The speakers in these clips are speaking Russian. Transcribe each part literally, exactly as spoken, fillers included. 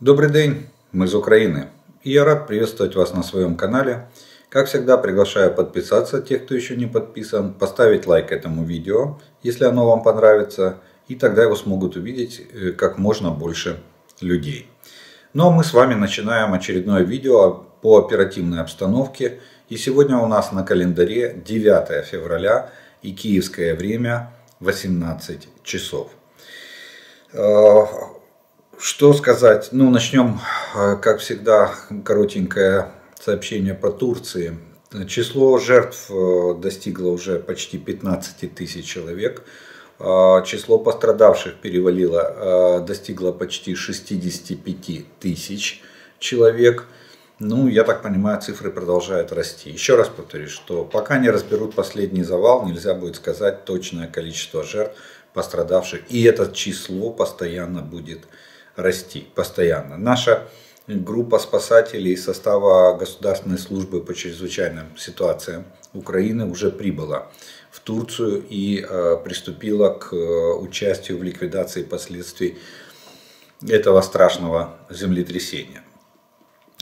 Добрый день, мы из Украины, и я рад приветствовать вас на своем канале. Как всегда, приглашаю подписаться тех, кто еще не подписан, поставить лайк этому видео, если оно вам понравится, и тогда его смогут увидеть как можно больше людей. Ну а мы с вами начинаем очередное видео по оперативной обстановке, и сегодня у нас на календаре девятое февраля и киевское время восемнадцать часов. Что сказать? Ну, начнем, как всегда, коротенькое сообщение по Турции. Число жертв достигло уже почти пятнадцати тысяч человек. Число пострадавших перевалило, достигло почти шестидесяти пяти тысяч человек. Ну, я так понимаю, цифры продолжают расти. Еще раз повторюсь, что пока не разберут последний завал, нельзя будет сказать точное количество жертв, пострадавших. И это число постоянно будет расти. расти постоянно. Наша группа спасателей из состава Государственной службы по чрезвычайным ситуациям Украины уже прибыла в Турцию и э, приступила к э, участию в ликвидации последствий этого страшного землетрясения.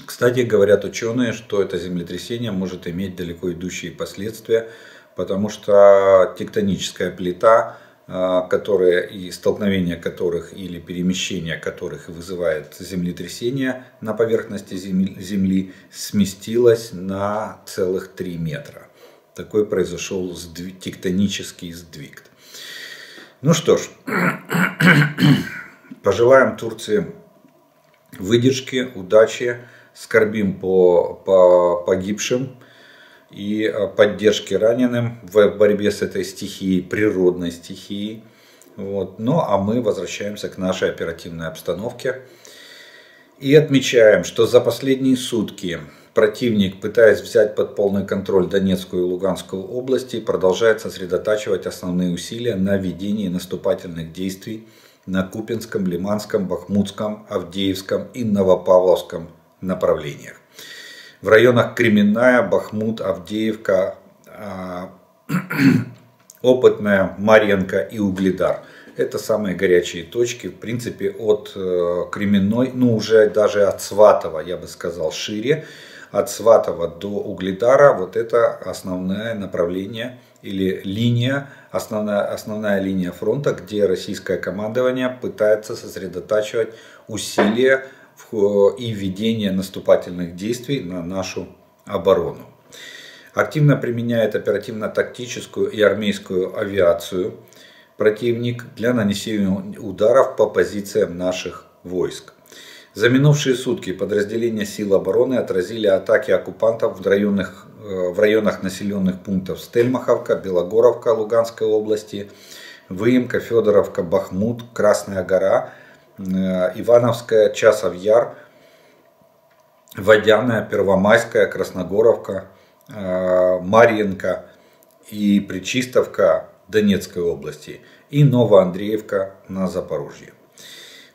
Кстати, говорят ученые, что это землетрясение может иметь далеко идущие последствия, потому что тектоническая плита, которые и столкновения которых или перемещения которых вызывает землетрясение на поверхности земли, сместилась на целых три метра. Такой произошел сдвиг, тектонический сдвиг. Ну что ж, пожелаем Турции выдержки, удачи, скорбим по, по погибшим и поддержки раненым в борьбе с этой стихией, природной стихией. Вот. Ну а мы возвращаемся к нашей оперативной обстановке. И отмечаем, что за последние сутки противник, пытаясь взять под полный контроль Донецкую и Луганскую области, продолжает сосредотачивать основные усилия на ведении наступательных действий на Купинском, Лиманском, Бахмутском, Авдеевском и Новопавловском направлениях. В районах Кременная, Бахмут, Авдеевка, Опытная, Марьинка и Угледар. Это самые горячие точки, в принципе, от Кременной, ну уже даже от Сватова, я бы сказал, шире. От Сватова до Угледара вот это основное направление или линия, основная, основная линия фронта, где российское командование пытается сосредотачивать усилия и ведение наступательных действий на нашу оборону. Активно применяет оперативно-тактическую и армейскую авиацию противник для нанесения ударов по позициям наших войск. За минувшие сутки подразделения сил обороны отразили атаки оккупантов в районах, в районах населенных пунктов Стельмаховка, Белогоровка Луганской области, Выемка, Федоровка, Бахмут, Красная гора, Ивановская, Часов Яр, Водяная, Первомайская, Красногоровка, Марьинка и Пречистовка Донецкой области и Новоандреевка на Запорожье.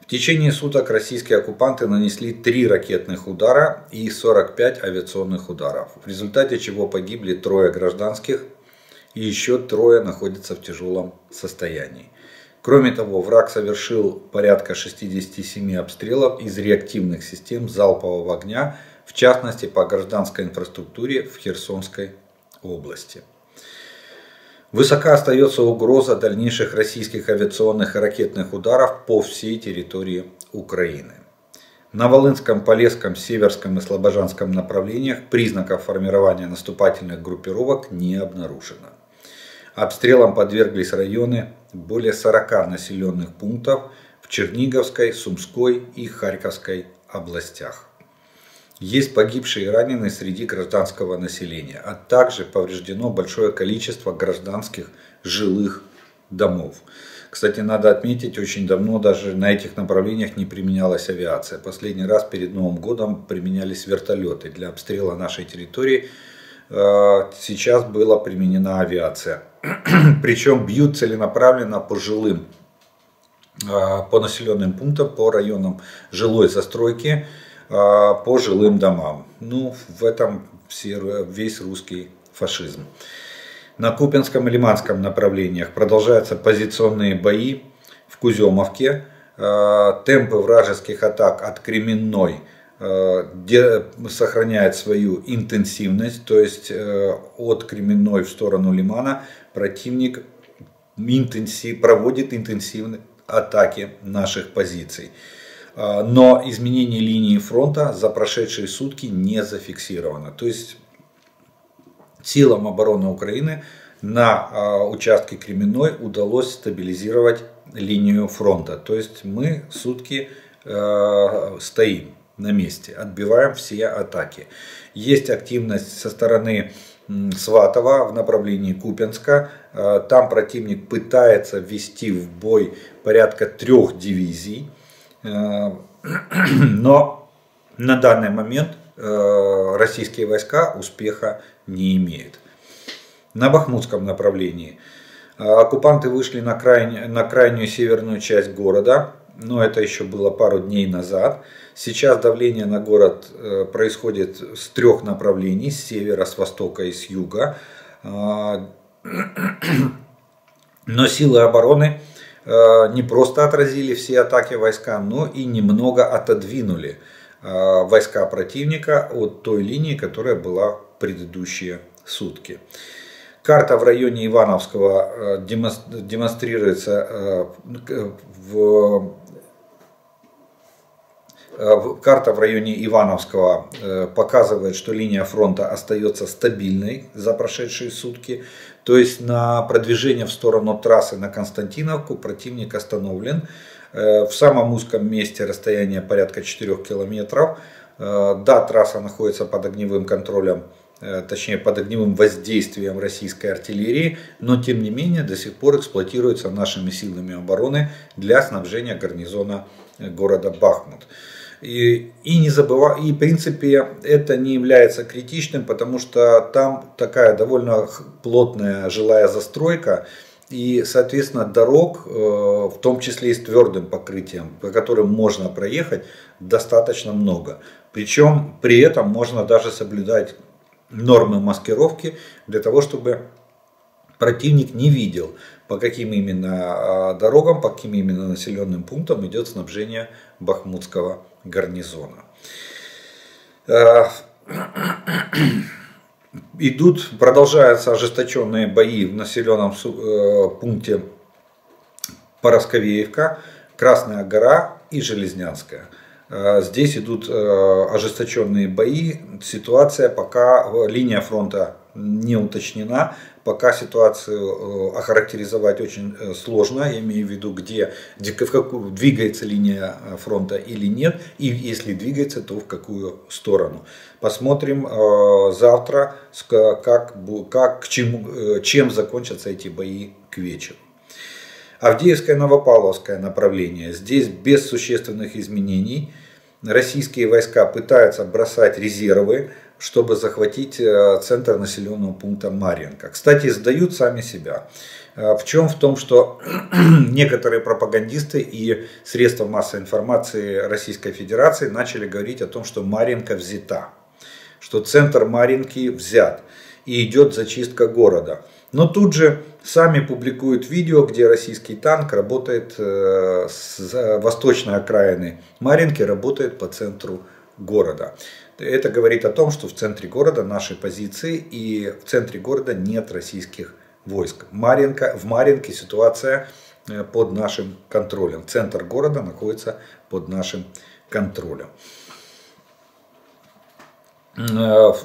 В течение суток российские оккупанты нанесли три ракетных удара и сорок пять авиационных ударов, в результате чего погибли трое гражданских и еще трое находятся в тяжелом состоянии. Кроме того, враг совершил порядка шестидесяти семи обстрелов из реактивных систем залпового огня, в частности по гражданской инфраструктуре в Херсонской области. Высока остается угроза дальнейших российских авиационных и ракетных ударов по всей территории Украины. На Волынском, Полесском, Северском и Слобожанском направлениях признаков формирования наступательных группировок не обнаружено. Обстрелам подверглись районы более сорока населенных пунктов в Черниговской, Сумской и Харьковской областях. Есть погибшие и раненые среди гражданского населения, а также повреждено большое количество гражданских жилых домов. Кстати, надо отметить, очень давно даже на этих направлениях не применялась авиация. Последний раз перед Новым годом применялись вертолеты для обстрела нашей территории. Сейчас была применена авиация. Причем бьют целенаправленно по жилым, по населенным пунктам, по районам жилой застройки, по жилым домам. Ну, в этом весь русский фашизм. На Купинском и Лиманском направлениях продолжаются позиционные бои в Куземовке, темпы вражеских атак от Кременной сохраняют свою интенсивность, то есть от Кременной в сторону Лимана противник интенсив, проводит интенсивные атаки наших позиций. Но изменение линии фронта за прошедшие сутки не зафиксировано. То есть силам обороны Украины на участке Кременной удалось стабилизировать линию фронта. То есть мы сутки стоим на месте, отбиваем все атаки. Есть активность со стороны Сватово в направлении Купинска. Там противник пытается ввести в бой порядка трех дивизий. Но на данный момент российские войска успеха не имеют. На Бахмутском направлении оккупанты вышли на, край, на крайнюю северную часть города, но это еще было пару дней назад. Сейчас давление на город происходит с трех направлений, с севера, с востока и с юга. Но силы обороны не просто отразили все атаки войска, но и немного отодвинули войска противника от той линии, которая была в предыдущие сутки. Карта в районе Ивановского демонстрируется в... Карта в районе Ивановского показывает, что линия фронта остается стабильной за прошедшие сутки. То есть на продвижение в сторону трассы на Константиновку противник остановлен. В самом узком месте расстояние порядка четырёх километров. Да, трасса находится под огневым контролем, точнее под огневым воздействием российской артиллерии, но тем не менее до сих пор эксплуатируется нашими силами обороны для снабжения гарнизона города Бахмут. И, и, не забыва, и в принципе это не является критичным, потому что там такая довольно плотная жилая застройка и, соответственно, дорог, в том числе и с твердым покрытием, по которым можно проехать, достаточно много. Причем при этом можно даже соблюдать нормы маскировки для того, чтобы противник не видел, по каким именно дорогам, по каким именно населенным пунктам идет снабжение Бахмутского гарнизона. Идут, продолжаются ожесточенные бои в населенном пункте Поросковеевка, Красная гора и Железнянская. Здесь идут ожесточенные бои, ситуация пока, линия фронта не уточнена, пока ситуацию охарактеризовать очень сложно, я имею в виду, где, где в какую, двигается линия фронта или нет, и если двигается, то в какую сторону. Посмотрим завтра, как, как, к чему, чем закончатся эти бои к вечеру. Авдеевское и Новопавловское направление. Здесь без существенных изменений. Российские войска пытаются бросать резервы, чтобы захватить центр населенного пункта Марьинка. Кстати, сдают сами себя. В чем? В том, что некоторые пропагандисты и средства массовой информации Российской Федерации начали говорить о том, что Марьинка взята, что центр Марьинки взят и идет зачистка города. Но тут же сами публикуют видео, где российский танк работает с восточной окраины Марьинки, работает по центру города. Это говорит о том, что в центре города наши позиции и в центре города нет российских войск. Марьинка, в Марьинке ситуация под нашим контролем. Центр города находится под нашим контролем. Ну,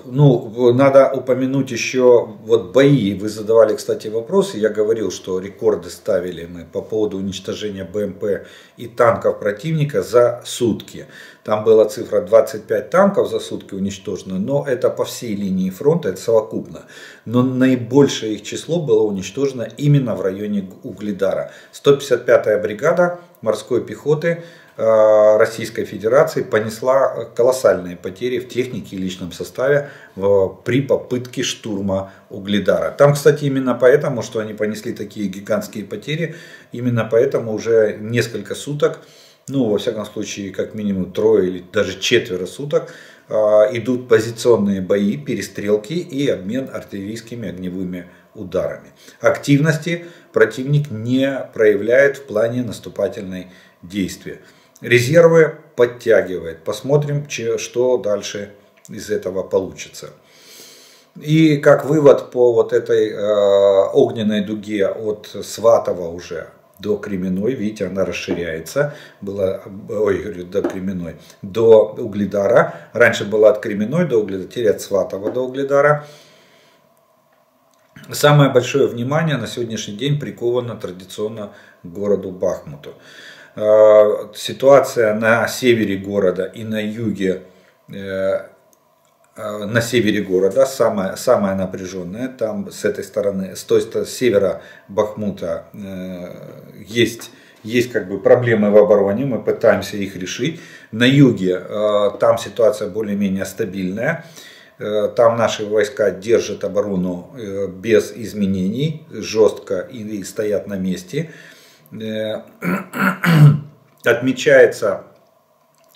надо упомянуть еще вот бои. Вы задавали, кстати, вопросы. Я говорил, что рекорды ставили мы по поводу уничтожения БМП и танков противника за сутки. Там была цифра двадцать пять танков за сутки уничтожено, но это по всей линии фронта, это совокупно. Но наибольшее их число было уничтожено именно в районе Угледара. сто пятьдесят пятая бригада морской пехоты Российской Федерации понесла колоссальные потери в технике и личном составе при попытке штурма Угледара. Там, кстати, именно поэтому, что они понесли такие гигантские потери, именно поэтому уже несколько суток, ну, во всяком случае, как минимум трое или даже четверо суток, идут позиционные бои, перестрелки и обмен артиллерийскими огневыми ударами. Активности противник не проявляет в плане наступательной действия. Резервы подтягивает. Посмотрим, что дальше из этого получится. И как вывод по вот этой э, огненной дуге от Сватова уже до Кременной, видите, она расширяется, была, ой, до Кременной, до Угледара, раньше была от Кременной до Угледара, теперь от Сватова до Угледара. Самое большое внимание на сегодняшний день приковано традиционно к городу Бахмуту. Э, ситуация на севере города и на юге э, на севере города самая, самая напряженная, там с этой стороны, с той стороны, с севера Бахмута э, есть, есть как бы проблемы в обороне, мы пытаемся их решить. На юге э, там ситуация более-менее стабильная, э, там наши войска держат оборону э, без изменений, жестко и, и стоят на месте. Э, отмечается,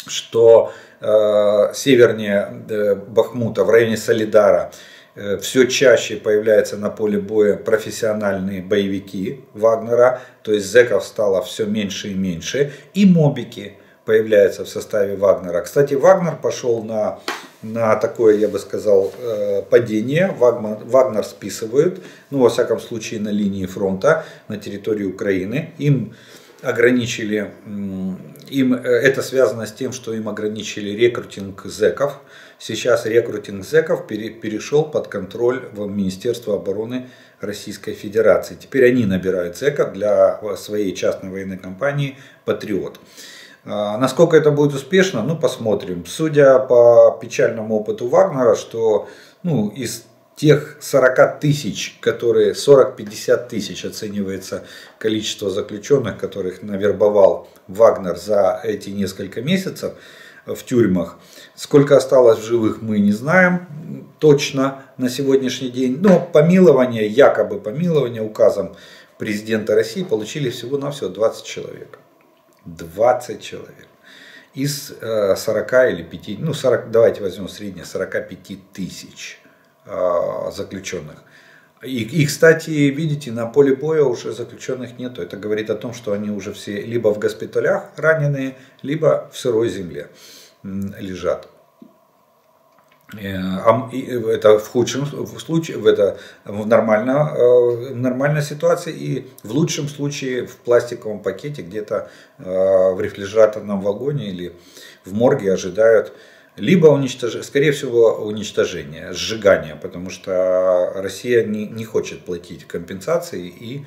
что э, севернее э, Бахмута, в районе Солидара, э, все чаще появляются на поле боя профессиональные боевики Вагнера, то есть зэков стало все меньше и меньше, и мобики появляются в составе Вагнера. Кстати, Вагнер пошел на, на такое, я бы сказал, э, падение, Вагнер, Вагнер списывают, ну, во всяком случае, на линии фронта, на территории Украины, им ограничили... Э, Им, это связано с тем, что им ограничили рекрутинг зэков. Сейчас рекрутинг зэков пере, перешел под контроль в Министерство обороны Российской Федерации. Теперь они набирают зэков для своей частной военной компании «Patriot». А насколько это будет успешно, ну посмотрим. Судя по печальному опыту Вагнера, что ну, из тех сорока тысяч, которые сорок-пятьдесят тысяч оценивается количество заключенных, которых навербовал Вагнер за эти несколько месяцев в тюрьмах. Сколько осталось в живых, мы не знаем точно на сегодняшний день. Но помилование, якобы помилование указом президента России получили всего-навсего двадцать человек. двадцать человек. Из сорока или пятидесяти, ну сорок, давайте возьмем среднее, сорок пять тысяч. Заключенных. И, и, кстати, видите, на поле боя уже заключенных нету. Это говорит о том, что они уже все либо в госпиталях раненые, либо в сырой земле лежат. Это в худшем случае, это в, нормально, в нормальной ситуации, и в лучшем случае в пластиковом пакете где-то в рефрижераторном вагоне или в морге ожидают либо уничтожение, скорее всего, уничтожение, сжигание, потому что Россия не, не хочет платить компенсации, и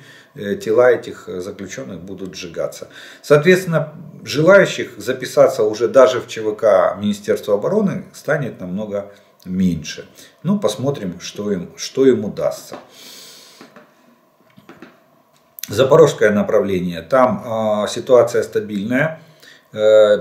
тела этих заключенных будут сжигаться. Соответственно, желающих записаться уже даже в ЧВК Министерства обороны станет намного меньше. Ну, посмотрим, что им, что им удастся. Запорожское направление. Там э, ситуация стабильная.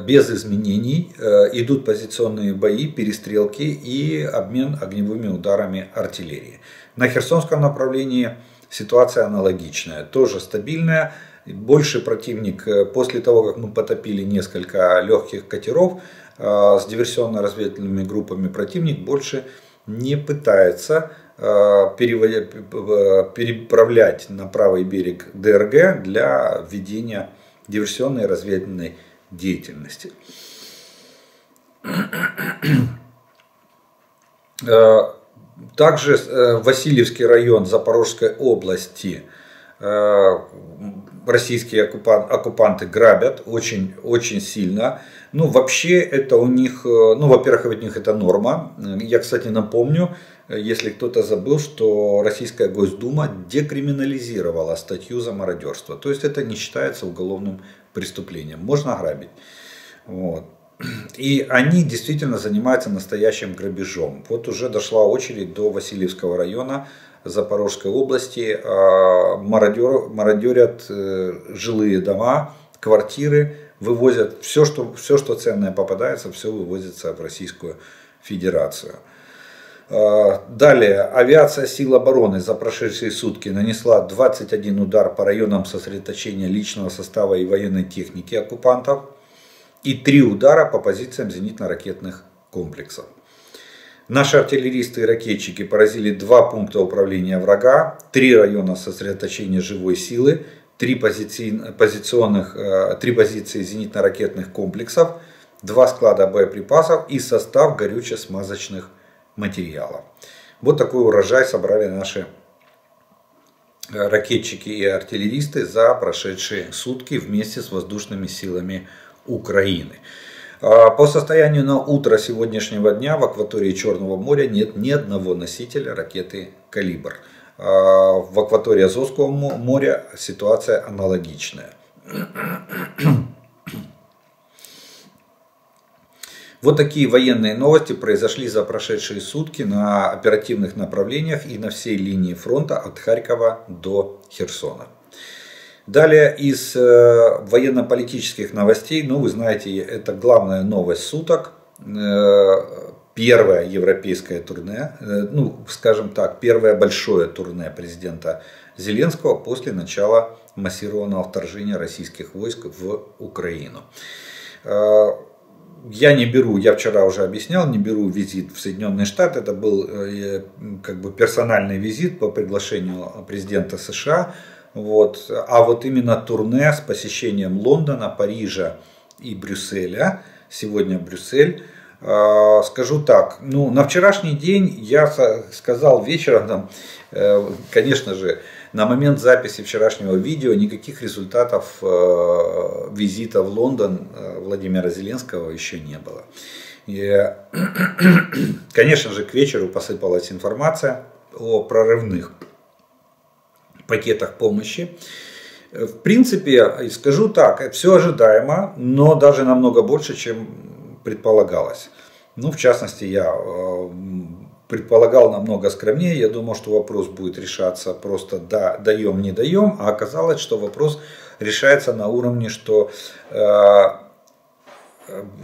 Без изменений идут позиционные бои, перестрелки и обмен огневыми ударами артиллерии. На Херсонском направлении ситуация аналогичная, тоже стабильная. Больше противник, после того, как мы потопили несколько легких катеров с диверсионно-разведывательными группами, противник больше не пытается переправлять на правый берег ДРГ для ведения диверсионной разведывательной деятельности. Также Васильевский район Запорожской области российские оккупанты грабят очень, очень сильно. Ну, вообще это у них, ну, во-первых, у них это норма. Я, кстати, напомню, если кто-то забыл, что Российская Госдума декриминализировала статью за мародерство. То есть это не считается уголовным преступлением. Можно грабить. Вот. И они действительно занимаются настоящим грабежом. Вот уже дошла очередь до Васильевского района Запорожской области. Мародер, мародерят жилые дома, квартиры, вывозят все что, все, что ценное попадается, все вывозится в Российскую Федерацию. Далее, авиация сил обороны за прошедшие сутки нанесла двадцать один удар по районам сосредоточения личного состава и военной техники оккупантов и три удара по позициям зенитно-ракетных комплексов. Наши артиллеристы и ракетчики поразили два пункта управления врага, три района сосредоточения живой силы, три позиционных, три позиции зенитно-ракетных комплексов, два склада боеприпасов и состав горюче-смазочных материалов. Вот такой урожай собрали наши ракетчики и артиллеристы за прошедшие сутки вместе с воздушными силами Украины. По состоянию на утро сегодняшнего дня в акватории Черного моря нет ни одного носителя ракеты «Калибр». В акватории Азовского моря ситуация аналогичная. Вот такие военные новости произошли за прошедшие сутки на оперативных направлениях и на всей линии фронта от Харькова до Херсона. Далее из военно-политических новостей, ну вы знаете, это главная новость суток, первое европейское турне, ну скажем так, первое большое турне президента Зеленского после начала массированного вторжения российских войск в Украину. Я не беру, я вчера уже объяснял, не беру визит в Соединенные Штаты. Это был как бы персональный визит по приглашению президента США. Вот. А вот именно турне с посещением Лондона, Парижа и Брюсселя. Сегодня Брюссель. Скажу так, ну, на вчерашний день я сказал вечером, конечно же, на момент записи вчерашнего видео никаких результатов визита в Лондон Владимира Зеленского еще не было. И, конечно же, к вечеру посыпалась информация о прорывных пакетах помощи. В принципе, скажу так, все ожидаемо, но даже намного больше, чем предполагалось. Ну, в частности, я предполагал намного скромнее. Я думал, что вопрос будет решаться просто да, даем, не даем. А оказалось, что вопрос решается на уровне, что э,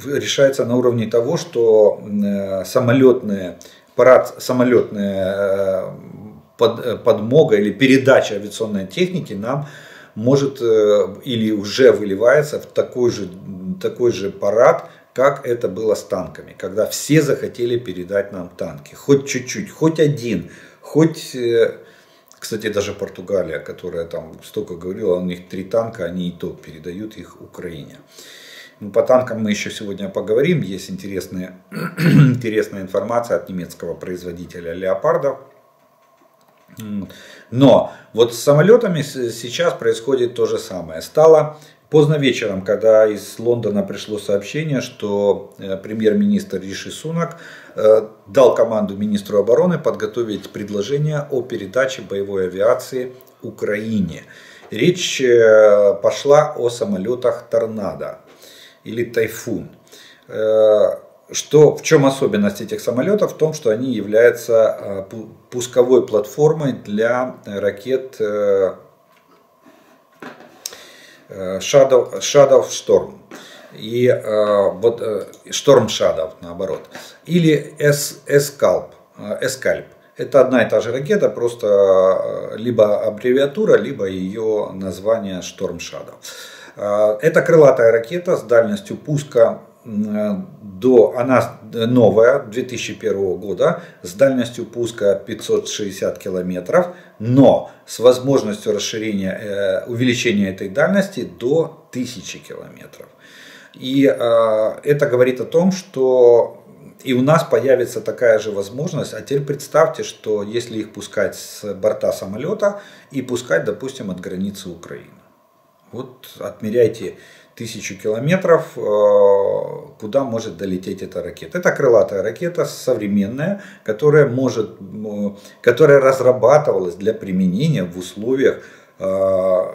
решается на уровне того, что э, самолетные, парад, самолетная э, под, подмога или передача авиационной техники нам может э, или уже выливается в такой же, такой же парад, как это было с танками, когда все захотели передать нам танки. Хоть чуть-чуть, хоть один, хоть, кстати, даже Португалия, которая там столько говорила, у них три танка, они и то передают их Украине. Ну, по танкам мы еще сегодня поговорим, есть интересные, интересная информация от немецкого производителя «Леопарда». Но вот с самолетами сейчас происходит то же самое. Стало... Поздно вечером, когда из Лондона пришло сообщение, что премьер-министр Риши Сунак дал команду министру обороны подготовить предложение о передаче боевой авиации Украине. Речь пошла о самолетах «Торнадо» или «Тайфун». Что, в чем особенность этих самолетов? В том, что они являются пусковой платформой для ракет Shadow, Shadow Storm и э, вот, э, Storm Shadow наоборот или Скальп. Это одна и та же ракета, просто либо аббревиатура, либо ее название Storm Shadow. Э, это крылатая ракета с дальностью пуска э, до, она новая, две тысячи первого года, с дальностью пуска пятьсот шестьдесят километров, но с возможностью расширения, увеличения этой дальности до тысячи километров. И это говорит о том, что и у нас появится такая же возможность. А теперь представьте, что если их пускать с борта самолета и пускать, допустим, от границы Украины. Вот отмеряйте тысячу километров, куда может долететь эта ракета. Это крылатая ракета, современная, которая, может, которая разрабатывалась для применения в условиях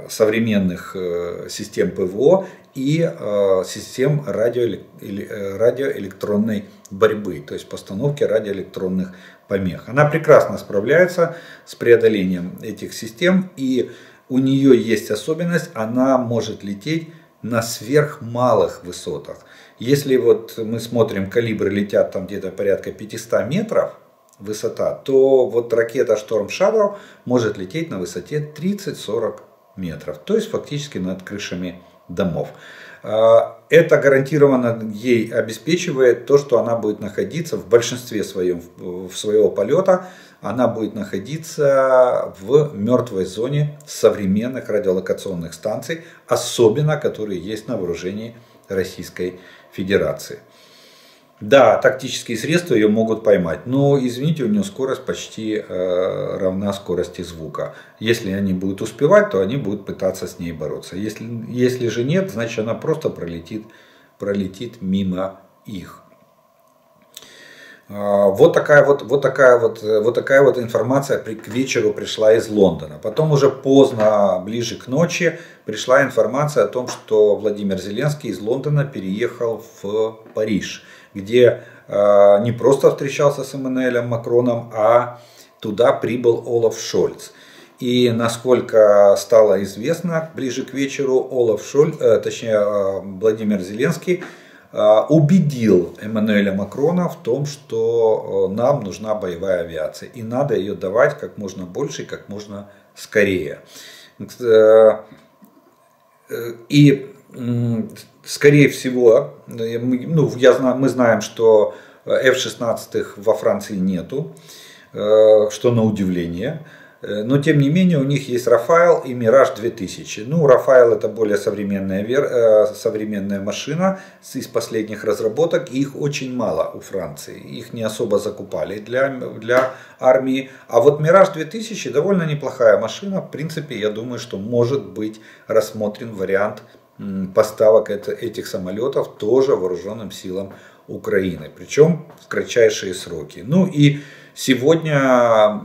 современных систем ПВО и систем радиоэлектронной борьбы, то есть постановки радиоэлектронных помех. Она прекрасно справляется с преодолением этих систем, и у нее есть особенность, она может лететь на сверхмалых высотах. Если вот мы смотрим, калибры летят там где-то порядка пятисот метров высота, то вот ракета Storm Shadow может лететь на высоте тридцать-сорок метров, то есть фактически над крышами домов. Это гарантированно ей обеспечивает то, что она будет находиться в большинстве своем, своего полета, она будет находиться в мертвой зоне современных радиолокационных станций, особенно которые есть на вооружении Российской Федерации. Да, тактические средства ее могут поймать, но, извините, у нее скорость почти э, равна скорости звука. Если они будут успевать, то они будут пытаться с ней бороться. Если, если же нет, значит она просто пролетит, пролетит мимо их. Э, вот, такая вот, вот, такая вот, вот такая вот информация при, к вечеру пришла из Лондона. Потом уже поздно, ближе к ночи, пришла информация о том, что Владимир Зеленский из Лондона переехал в Париж, где э, не просто встречался с Эммануэлем Макроном, а туда прибыл Олаф Шольц. И насколько стало известно, ближе к вечеру Олаф Шольц, э, точнее э, Владимир Зеленский э, убедил Эммануэля Макрона в том, что э, нам нужна боевая авиация и надо ее давать как можно больше и как можно скорее. Э, э, и скорее всего, ну, я знаю, мы знаем, что эф шестнадцать во Франции нету, что на удивление. Но тем не менее у них есть Рафаэл и Мираж две тысячи. Ну, Рафаэл это более современная, современная машина из последних разработок. Их очень мало у Франции. Их не особо закупали для, для армии. А вот Мираж две тысячи довольно неплохая машина. В принципе, я думаю, что может быть рассмотрен вариант поставок этих самолетов тоже вооруженным силам Украины, причем в кратчайшие сроки. Ну и сегодня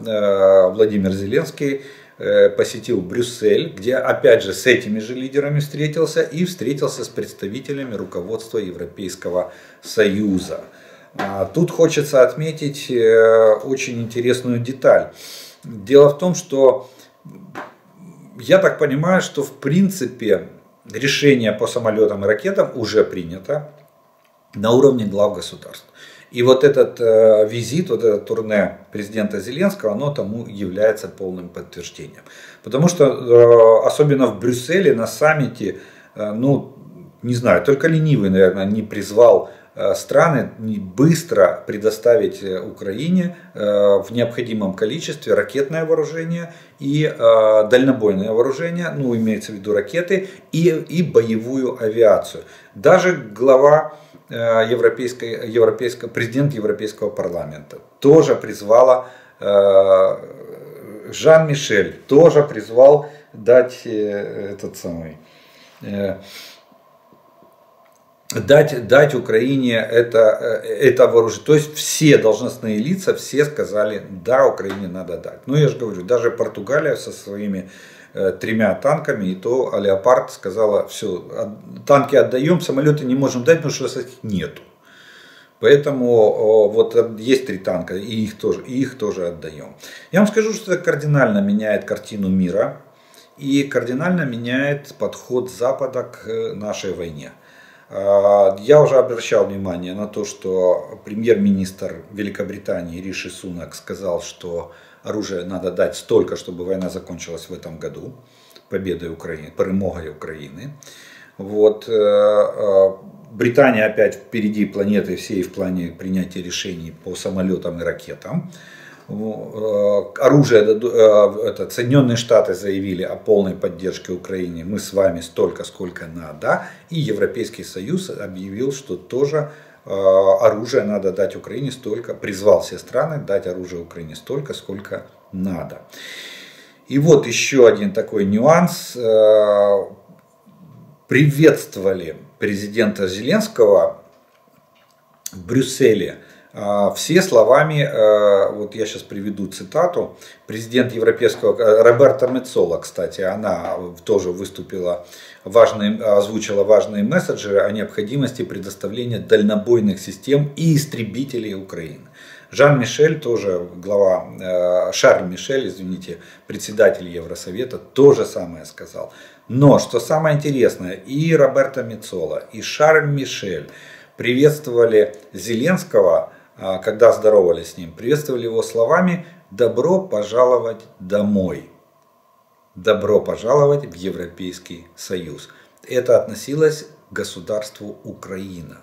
Владимир Зеленский посетил Брюссель, где опять же с этими же лидерами встретился и встретился с представителями руководства Европейского Союза. Тут хочется отметить очень интересную деталь. Дело в том, что я так понимаю, что в принципе решение по самолетам и ракетам уже принято на уровне глав государств. И вот этот э, визит, вот это турне президента Зеленского, оно тому является полным подтверждением. Потому что э, особенно в Брюсселе на саммите, э, ну не знаю, только ленивый, наверное, не призвал э, страны быстро предоставить Украине э, в необходимом количестве ракетное вооружение и э, дальнобойное вооружение, ну имеется в виду ракеты, и, и боевую авиацию. Даже глава Европейской, европейской, президент Европейского парламента тоже призвала, э, Жан-Мишель тоже призвал дать э, этот самый, э, дать, дать Украине это, э, это вооружение. То есть все должностные лица, все сказали, да, Украине надо дать. Ну я же говорю, даже Португалия со своими тремя танками, и то Леопард сказала, все, танки отдаем, самолеты не можем дать, потому что их нету. Поэтому вот есть три танка, и их тоже, и их тоже отдаем. Я вам скажу, что это кардинально меняет картину мира, и кардинально меняет подход Запада к нашей войне. Я уже обращал внимание на то, что премьер-министр Великобритании Риши Сунак сказал, что оружие надо дать столько, чтобы война закончилась в этом году, победой Украины, перемогой Украины. Вот. Британия опять впереди планеты всей в плане принятия решений по самолетам и ракетам. Оружие, это, Соединенные Штаты заявили о полной поддержке Украине, мы с вами столько, сколько надо. И Европейский Союз объявил, что тоже оружие надо дать Украине столько, призвал все страны дать оружие Украине столько, сколько надо. И вот еще один такой нюанс. Приветствовали президента Зеленского в Брюсселе все словами, вот я сейчас приведу цитату, президент Европейского, Роберта Мецола, кстати, она тоже выступила, важные, озвучила важные месседжи о необходимости предоставления дальнобойных систем и истребителей Украины. Жан-Мишель, тоже глава, Шарль Мишель, извините, председатель Евросовета, то же самое сказал. Но, что самое интересное, и Роберта Мецола, и Шарль Мишель приветствовали Зеленского, когда здоровались с ним, приветствовали его словами «добро пожаловать домой», «добро пожаловать в Европейский Союз». Это относилось к государству Украина.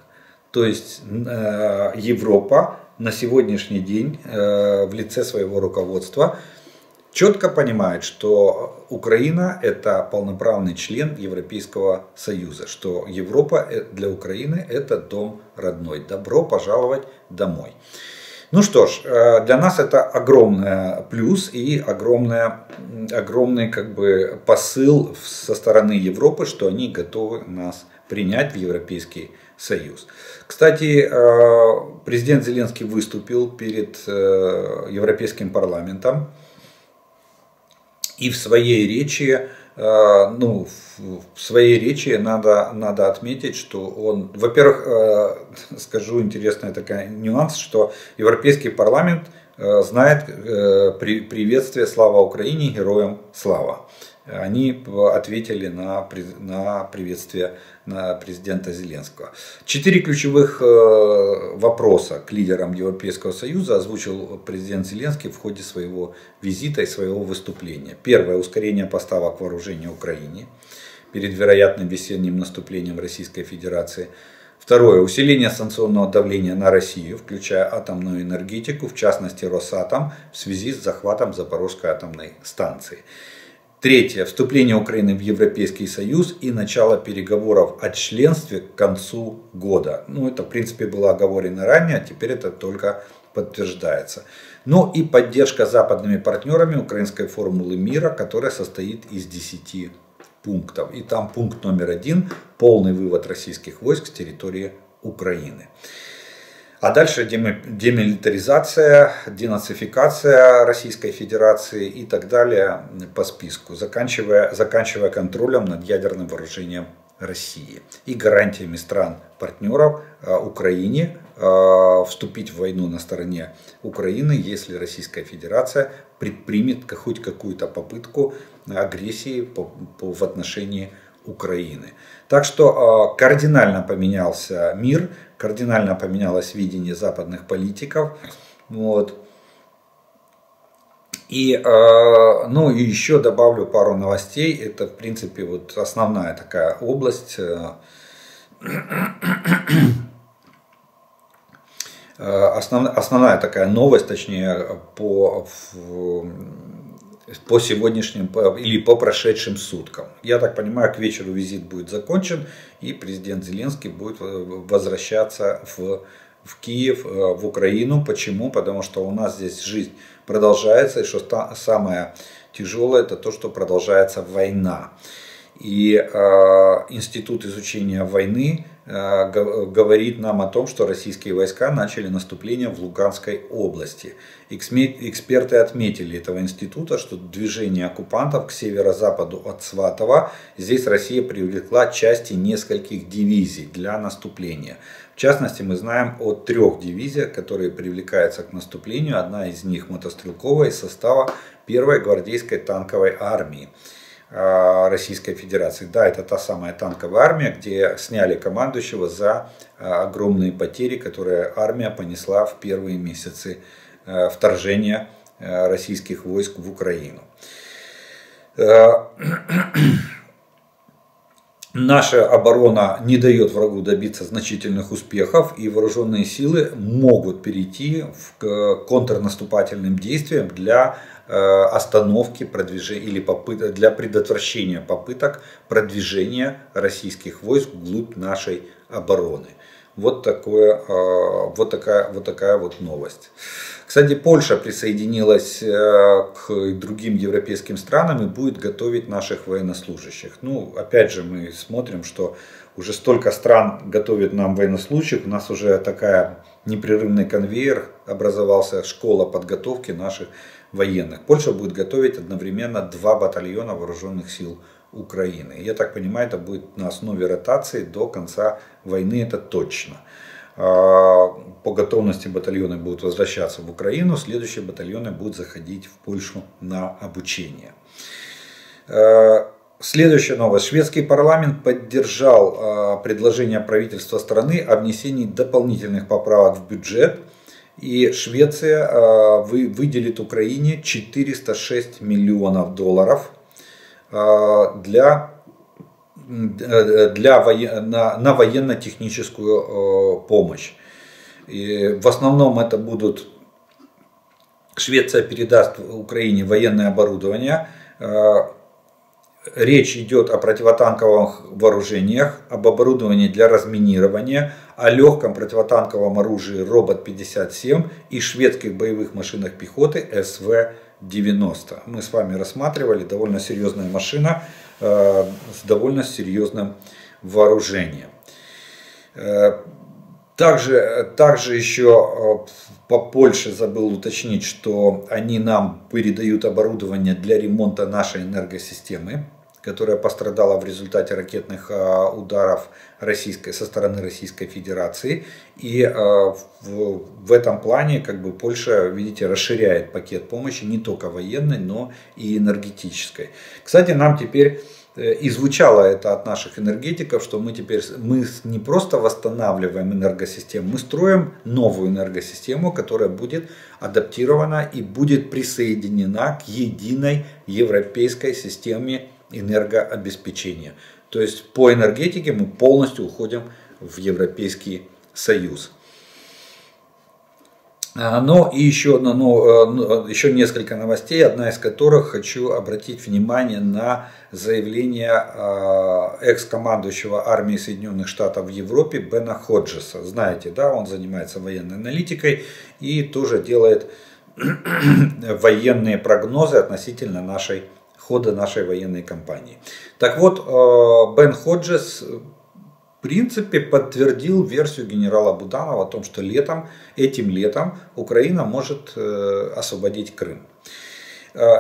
То есть э, Европа на сегодняшний день э, в лице своего руководства четко понимает, что Украина – это полноправный член Европейского Союза, что Европа для Украины – это дом родной. Добро пожаловать домой. Ну что ж, для нас это огромный плюс и огромная, огромный как бы посыл со стороны Европы, что они готовы нас принять в Европейский Союз. Кстати, президент Зеленский выступил перед Европейским парламентом. И в своей речи, ну, в своей речи надо, надо отметить, что он, во-первых, скажу интересный такой нюанс, что Европейский парламент знает приветствие «Слава Украине! Героям слава!». Они ответили на, на приветствие на президента Зеленского. Четыре ключевых вопроса к лидерам Европейского Союза озвучил президент Зеленский в ходе своего визита и своего выступления. Первое – ускорение поставок вооружения Украине перед вероятным весенним наступлением Российской Федерации. Второе – усиление санкционного давления на Россию, включая атомную энергетику, в частности Росатом, в связи с захватом Запорожской атомной станции. Третье. Вступление Украины в Европейский Союз и начало переговоров о членстве к концу года. Ну, это, в принципе, было оговорено ранее, а теперь это только подтверждается. Ну и поддержка западными партнерами украинской формулы мира, которая состоит из десяти пунктов. И там пункт номер один – полный вывод российских войск с территории Украины. А дальше демилитаризация, денацификация Российской Федерации и так далее по списку, заканчивая, заканчивая контролем над ядерным вооружением России и гарантиями стран-партнеров Украине вступить в войну на стороне Украины, если Российская Федерация предпримет хоть какую-то попытку агрессии по, по, в отношении Украины. Так что э, кардинально поменялся мир, кардинально поменялось видение западных политиков. Вот. И, э, ну, и еще добавлю пару новостей. Это, в принципе, вот основная такая область. Э, э, основ, основная такая новость, точнее, по... В, по сегодняшним или по прошедшим суткам. Я так понимаю, к вечеру визит будет закончен, и президент Зеленский будет возвращаться в, в Киев, в Украину. Почему? Потому что у нас здесь жизнь продолжается, и что самое тяжелое, это то, что продолжается война. И э, Институт изучения войны э, говорит нам о том, что российские войска начали наступление в Луганской области. Эксперты отметили этого института, что движение оккупантов к северо-западу от Сватова, здесь Россия привлекла части нескольких дивизий для наступления. В частности, мы знаем о трех дивизиях, которые привлекаются к наступлению. Одна из них мотострелковая из состава первой гвардейской танковой армии Российской Федерации. Да, это та самая танковая армия, где сняли командующего за огромные потери, которые армия понесла в первые месяцы вторжения российских войск в Украину. Наша оборона не дает врагу добиться значительных успехов, и вооруженные силы могут перейти к контрнаступательным действиям для остановки продвижения или попыток, для предотвращения попыток продвижения российских войск вглубь нашей обороны. Вот, такое, вот, такая, вот такая вот новость. Кстати, Польша присоединилась к другим европейским странам и будет готовить наших военнослужащих. Ну, опять же, мы смотрим, что уже столько стран готовит нам военнослужащих. У нас уже такая непрерывный конвейер образовался, школа подготовки наших военных. Польша будет готовить одновременно два батальона вооруженных сил Украины. Я так понимаю, это будет на основе ротации до конца войны, это точно. По готовности батальоны будут возвращаться в Украину, следующие батальоны будут заходить в Польшу на обучение. Следующая новость. Шведский парламент поддержал предложение правительства страны о внесении дополнительных поправок в бюджет. И Швеция выделит Украине четыреста шесть миллионов долларов для для, на, на военно-техническую помощь. И в основном это будут... Швеция передаст Украине военное оборудование. Речь идет о противотанковых вооружениях, об оборудовании для разминирования, о легком противотанковом оружии робот пятьдесят семь и шведских боевых машинах пехоты эс вэ девяносто. Мы с вами рассматривали довольно серьезная машина э, с довольно серьезным вооружением. Э, также, также еще по Польше забыл уточнить, что они нам передают оборудование для ремонта нашей энергосистемы, которая пострадала в результате ракетных ударов российской, со стороны Российской Федерации. И в, в этом плане как бы, Польша, видите, расширяет пакет помощи не только военной, но и энергетической. Кстати, нам теперь и звучало это от наших энергетиков, что мы теперь мы не просто восстанавливаем энергосистему, мы строим новую энергосистему, которая будет адаптирована и будет присоединена к единой европейской системе энергообеспечения. То есть по энергетике мы полностью уходим в Европейский Союз. Но и еще, ну, еще несколько новостей, одна из которых хочу обратить внимание на заявление экс-командующего армии Соединенных Штатов в Европе Бена Ходжеса. Знаете, да, он занимается военной аналитикой и тоже делает военные прогнозы относительно нашей хода нашей военной кампании. Так вот, Бен Ходжес в принципе подтвердил версию генерала Буданова о том, что летом, этим летом Украина может освободить Крым.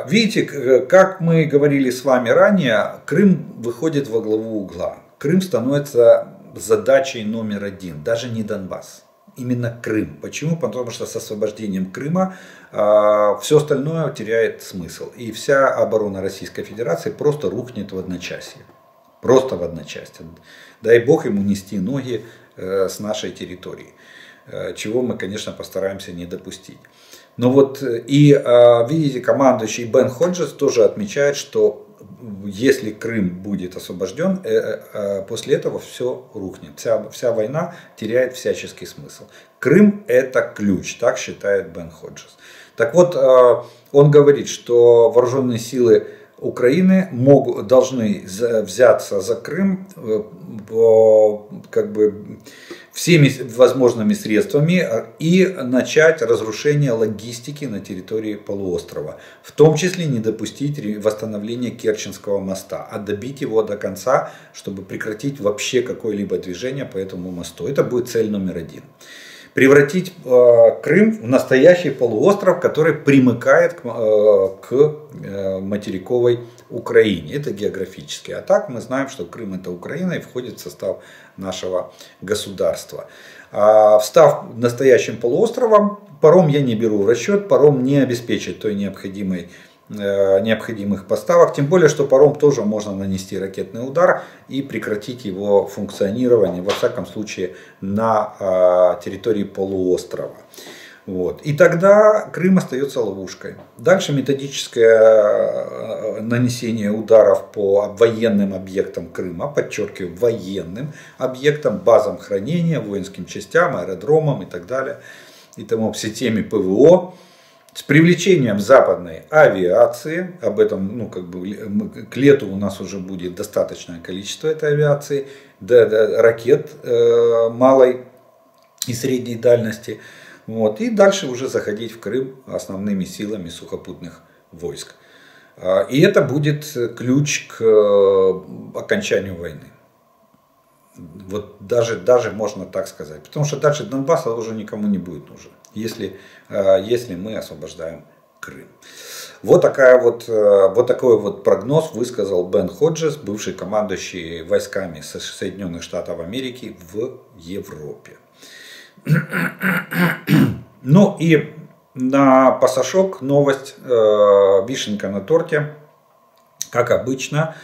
Видите, как мы говорили с вами ранее, Крым выходит во главу угла. Крым становится задачей номер один, даже не Донбасс. Именно Крым. Почему? Потому что с освобождением Крыма э, все остальное теряет смысл. И вся оборона Российской Федерации просто рухнет в одночасье. Просто в одночасье. Дай бог ему нести ноги э, с нашей территории. Э, чего мы, конечно, постараемся не допустить. Но вот и, э, видите, командующий Бен Ходжес тоже отмечает, что если Крым будет освобожден, после этого все рухнет. Вся, вся война теряет всяческий смысл. Крым это ключ, так считает Бен Ходжес. Так вот, он говорит, что вооруженные силы Украины могут, должны взяться за Крым как бы, всеми возможными средствами и начать разрушение логистики на территории полуострова. В том числе не допустить восстановления Керченского моста, а добить его до конца, чтобы прекратить вообще какое-либо движение по этому мосту. Это будет цель номер один. Превратить э, Крым в настоящий полуостров, который примыкает к, э, к материковой Украине. Это географически. А так мы знаем, что Крым это Украина и входит в состав нашего государства. А, став настоящим полуостровом, паром я не беру в расчет, паром не обеспечит той необходимой, э, необходимых поставок. Тем более, что паром тоже можно нанести ракетный удар и прекратить его функционирование, во всяком случае, на э, территории полуострова. Вот. И тогда Крым остается ловушкой. Дальше методическое нанесение ударов по военным объектам Крыма, подчеркиваю, военным объектам, базам хранения, воинским частям, аэродромам и так далее, и тому в системе пэ вэ о, с привлечением западной авиации, об этом, ну, как бы, к лету у нас уже будет достаточное количество этой авиации, да, да, ракет э, малой и средней дальности. Вот, и дальше уже заходить в Крым основными силами сухопутных войск. И это будет ключ к окончанию войны. Вот даже, даже можно так сказать. Потому что дальше Донбасса уже никому не будет нужен, если, если мы освобождаем Крым. Вот, такая вот, вот такой вот прогноз высказал Бен Ходжес, бывший командующий войсками Соединенных Штатов Америки в Европе. Ну и на пасашок новость, э, вишенка на торте, как обычно,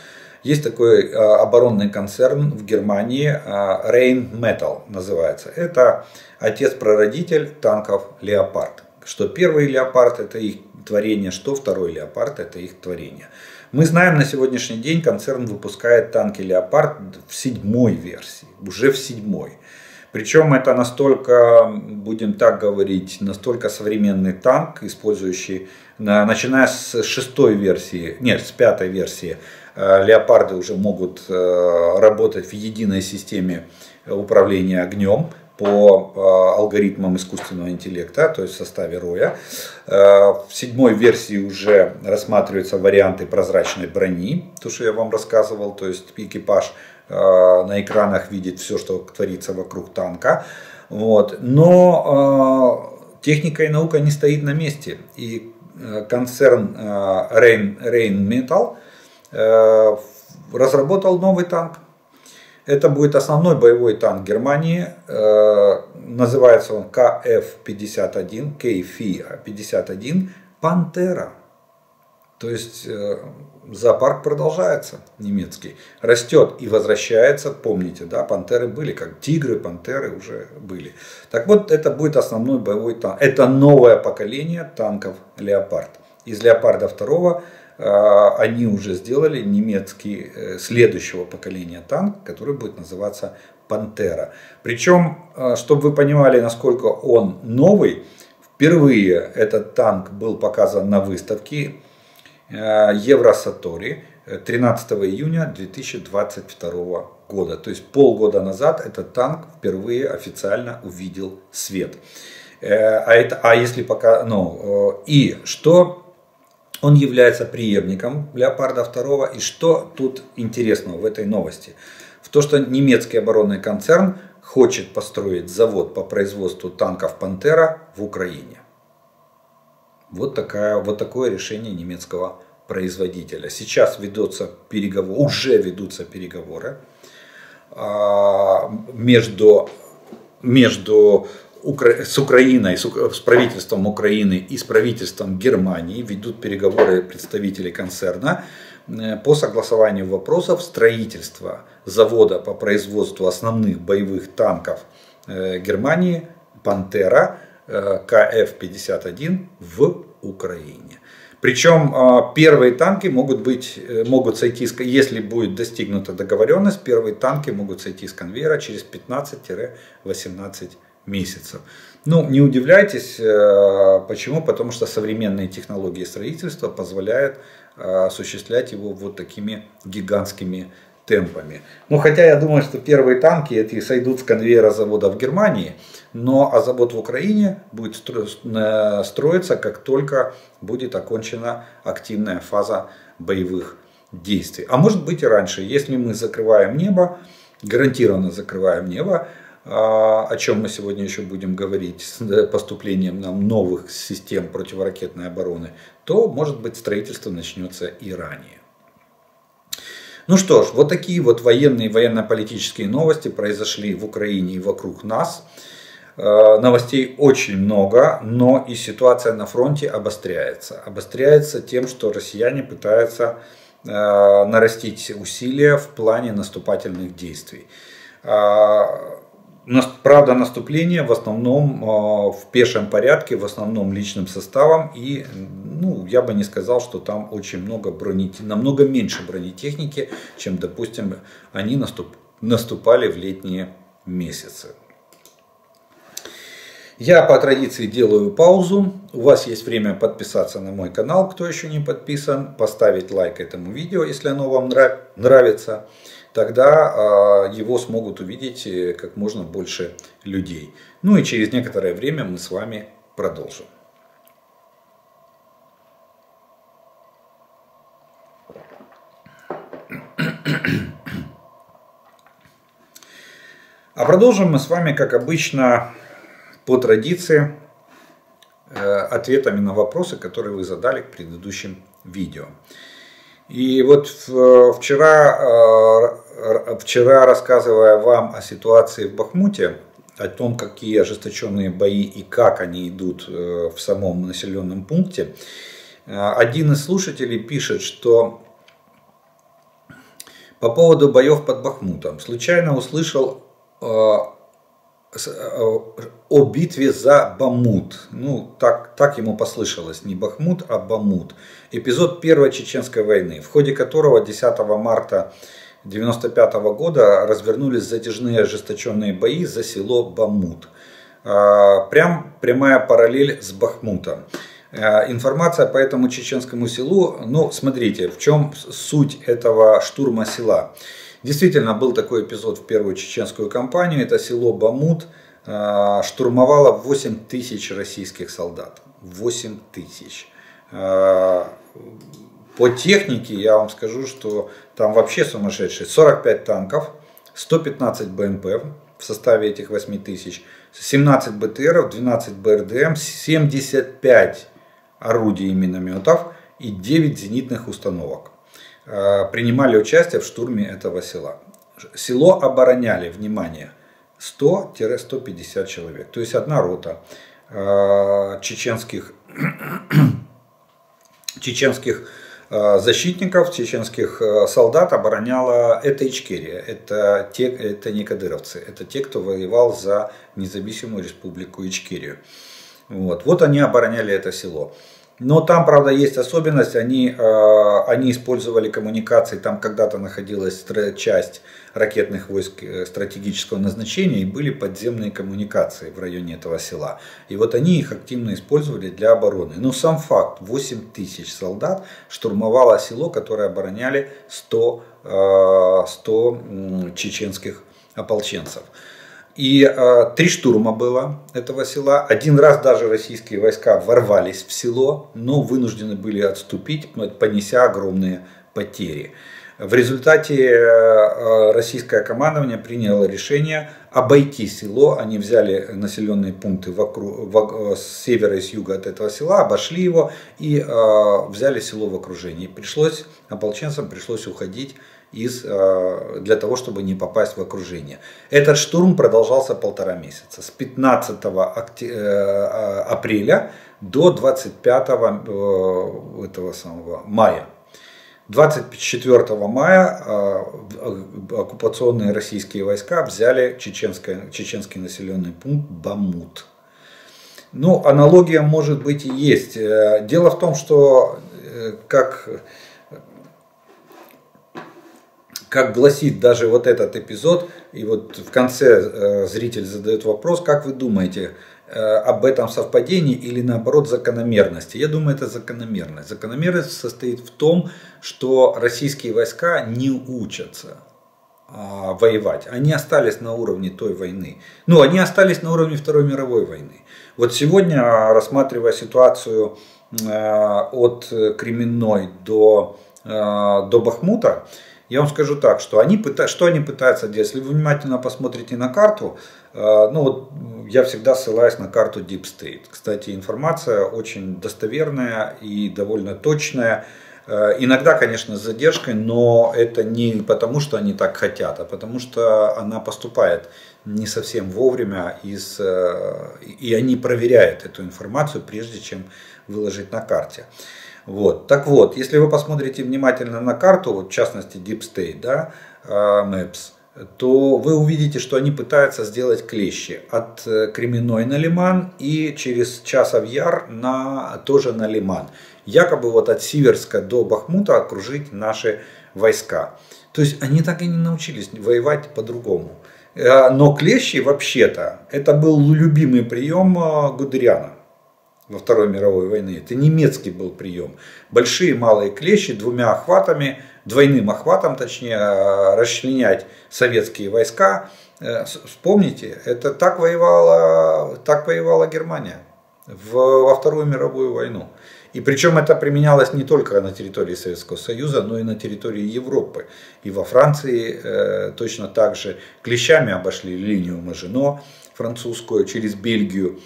есть такой э, оборонный концерн в Германии, э, Rheinmetall называется. Это отец-прародитель танков «Леопард». Что первый «Леопард» это их творение, что второй «Леопард» это их творение. Мы знаем, на сегодняшний день концерн выпускает танки «Леопард» в седьмой версии, уже в седьмой. Причем это настолько, будем так говорить, настолько современный танк, использующий, начиная с шестой версии, нет, с пятой версии, «Леопарды» уже могут работать в единой системе управления огнем по алгоритмам искусственного интеллекта, то есть в составе роя. В седьмой версии уже рассматриваются варианты прозрачной брони, то, что я вам рассказывал, то есть экипаж на экранах видит все, что творится вокруг танка. Вот. Но техника и наука не стоит на месте. И концерн Rheinmetall разработал новый танк. Это будет основной боевой танк Германии. Называется он КФ пятьдесят один, КФ пятьдесят один «Пантера». То есть зоопарк продолжается немецкий, растет и возвращается. Помните, да, пантеры были, как тигры, пантеры уже были. Так вот, это будет основной боевой танк. Это новое поколение танков «Леопард». Из «Леопарда» второго они уже сделали немецкий следующего поколения танк, который будет называться «Пантера». Причем, чтобы вы понимали, насколько он новый, впервые этот танк был показан на выставке Евросатори тринадцатого июня две тысячи двадцать второго года. То есть полгода назад этот танк впервые официально увидел свет. А, это, а если пока... Ну, и что он является преемником «Леопарда» второго. И что тут интересного в этой новости? В то, что немецкий оборонный концерн хочет построить завод по производству танков «Пантера» в Украине. Вот, такая, вот такое решение немецкого производителя. Сейчас ведутся переговоры, уже ведутся переговоры между, между с Украиной, с правительством Украины и с правительством Германии. Ведут переговоры представители концерна по согласованию вопросов строительства завода по производству основных боевых танков Германии «Пантера» КФ пятьдесят один в Украине. Причем первые танки могут быть, могут сойти, если будет достигнута договоренность, первые танки могут сойти с конвейера через пятнадцать-восемнадцать месяцев. Ну, не удивляйтесь, почему? Потому что современные технологии строительства позволяют осуществлять его вот такими гигантскими темпами. Ну, хотя я думаю, что первые танки эти сойдут с конвейера завода в Германии, но а завод в Украине будет строиться, как только будет окончена активная фаза боевых действий. А может быть и раньше, если мы закрываем небо, гарантированно закрываем небо, о чем мы сегодня еще будем говорить с поступлением нам новых систем противоракетной обороны, то, может быть, строительство начнется и ранее. Ну что ж, вот такие вот военные и военно-политические новости произошли в Украине и вокруг нас. Новостей очень много, но и ситуация на фронте обостряется. Обостряется тем, что россияне пытаются нарастить усилия в плане наступательных действий. Правда, наступление в основном в пешем порядке, в основном личным составом. И ну, я бы не сказал, что там очень много бронетехники, намного меньше бронетехники, чем, допустим, они наступ... наступали в летние месяцы. Я по традиции делаю паузу. У вас есть время подписаться на мой канал, кто еще не подписан, поставить лайк этому видео, если оно вам нрав... нравится. Тогда его смогут увидеть как можно больше людей. Ну и через некоторое время мы с вами продолжим. А продолжим мы с вами, как обычно, по традиции, ответами на вопросы, которые вы задали к предыдущим видео. И вот вчера, вчера, рассказывая вам о ситуации в Бахмуте, о том, какие ожесточенные бои и как они идут в самом населенном пункте, один из слушателей пишет, что по поводу боев под Бахмутом случайно услышал о битве за Бахмут. Ну, так, так ему послышалось, не Бахмут, а Бахмут. Эпизод Первой Чеченской войны, в ходе которого десятого марта тысяча девятьсот девяносто пятого года развернулись затяжные ожесточенные бои за село Бахмут. Прям прямая параллель с Бахмутом. Информация по этому чеченскому селу, ну, смотрите, в чем суть этого штурма села. Действительно, был такой эпизод в Первую Чеченскую кампанию. Это село Бахмут штурмовало восемь тысяч российских солдат. восемь тысяч. По технике я вам скажу, что там вообще сумасшедшие. сорок пять танков, сто пятнадцать БМП в составе этих восьми тысяч, семнадцать БТРов, двенадцать БРДМ, семьдесят пять орудий и минометов и девять зенитных установок. Принимали участие в штурме этого села. Село обороняли, внимание, сто — сто пятьдесят человек. То есть одна рота чеченских, чеченских защитников, чеченских солдат обороняла. Это Ичкерия, это, те, это не кадыровцы, это те, кто воевал за независимую республику Ичкерию. Вот, вот они обороняли это село. Но там, правда, есть особенность, они, э, они использовали коммуникации, там когда-то находилась часть ракетных войск стратегического назначения и были подземные коммуникации в районе этого села. И вот они их активно использовали для обороны. Но сам факт, восемь тысяч солдат штурмовало село, которое обороняли сто чеченских ополченцев. И э, три штурма было этого села. Один раз даже российские войска ворвались в село, но вынуждены были отступить, понеся огромные потери. В результате э, российское командование приняло решение обойти село. Они взяли населенные пункты вокруг, в, с севера и с юга от этого села, обошли его и э, взяли село в окружении. Пришлось, ополченцам пришлось уходить из, для того, чтобы не попасть в окружение. Этот штурм продолжался полтора месяца, с пятнадцатого апреля до двадцать пятого этого самого мая. двадцать четвёртого мая оккупационные российские войска взяли чеченский, чеченский населенный пункт Бахмут. Ну, аналогия, может быть, и есть. Дело в том, что как... Как гласит даже вот этот эпизод, и вот в конце зритель задает вопрос, как вы думаете, об этом совпадении или наоборот закономерности? Я думаю, это закономерность. Закономерность состоит в том, что российские войска не учатся воевать. Они остались на уровне той войны. Ну, они остались на уровне Второй мировой войны. Вот сегодня, рассматривая ситуацию от Кременной до, до Бахмута, я вам скажу так, что они, что они пытаются делать. Если вы внимательно посмотрите на карту, ну вот я всегда ссылаюсь на карту Deep State. Кстати, информация очень достоверная и довольно точная. Иногда, конечно, с задержкой, но это не потому, что они так хотят, а потому что она поступает не совсем вовремя, из, и они проверяют эту информацию, прежде чем выложить на карте. Вот. Так вот, если вы посмотрите внимательно на карту, вот в частности Deep State, да, Maps, то вы увидите, что они пытаются сделать клещи от Кременной на Лиман и через Часов Яр на, тоже на Лиман. Якобы вот от Сиверска до Бахмута окружить наши войска. То есть они так и не научились воевать по-другому. Но клещи вообще-то, это был любимый прием Гудериана во Второй мировой войне. Это немецкий был прием. Большие малые клещи двумя охватами, двойным охватом, точнее, расчленять советские войска. Вспомните, это так воевала, так воевала Германия в, во Вторую мировую войну. И причем это применялось не только на территории Советского Союза, но и на территории Европы. И во Франции э, точно так же клещами обошли линию Мажино французскую, через Бельгию.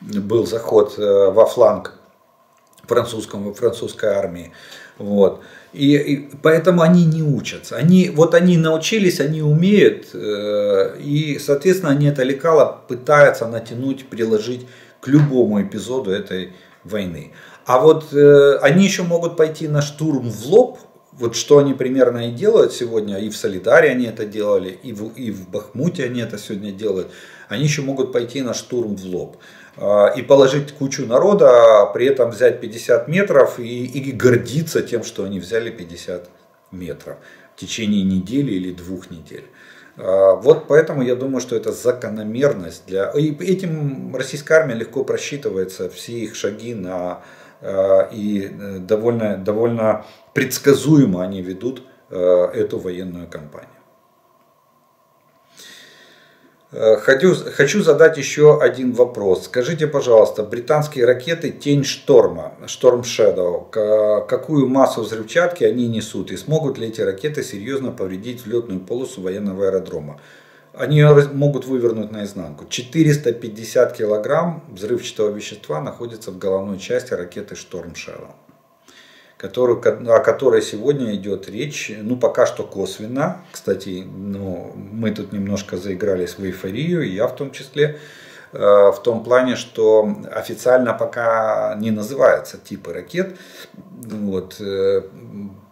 Был заход во фланг французскому, французской армии. Вот. И, и поэтому они не учатся. Они, вот они научились, они умеют. И, соответственно, они это лекало пытаются натянуть, приложить к любому эпизоду этой войны. А вот э, они еще могут пойти на штурм в лоб Вот что они примерно и делают сегодня, и в Солидаре они это делали, и в, и в Бахмуте они это сегодня делают, они еще могут пойти на штурм в лоб и положить кучу народа, при этом взять пятьдесят метров и, и гордиться тем, что они взяли пятьдесят метров в течение недели или двух недель. Вот поэтому я думаю, что это закономерность. Для... И этим российская армия легко просчитывается, все их шаги на... и довольно, довольно предсказуемо они ведут эту военную кампанию. Хочу, хочу задать еще один вопрос. Скажите, пожалуйста, британские ракеты «Тень шторма», Storm Shadow, какую массу взрывчатки они несут и смогут ли эти ракеты серьезно повредить влетную полосу военного аэродрома? Они могут вывернуть наизнанку. четыреста пятьдесят килограмм взрывчатого вещества находится в головной части ракеты Storm Shadow, который, о которой сегодня идет речь, ну пока что косвенно. Кстати, ну, мы тут немножко заигрались в эйфорию, и я в том числе, в том плане, что официально пока не называются типы ракет. Вот.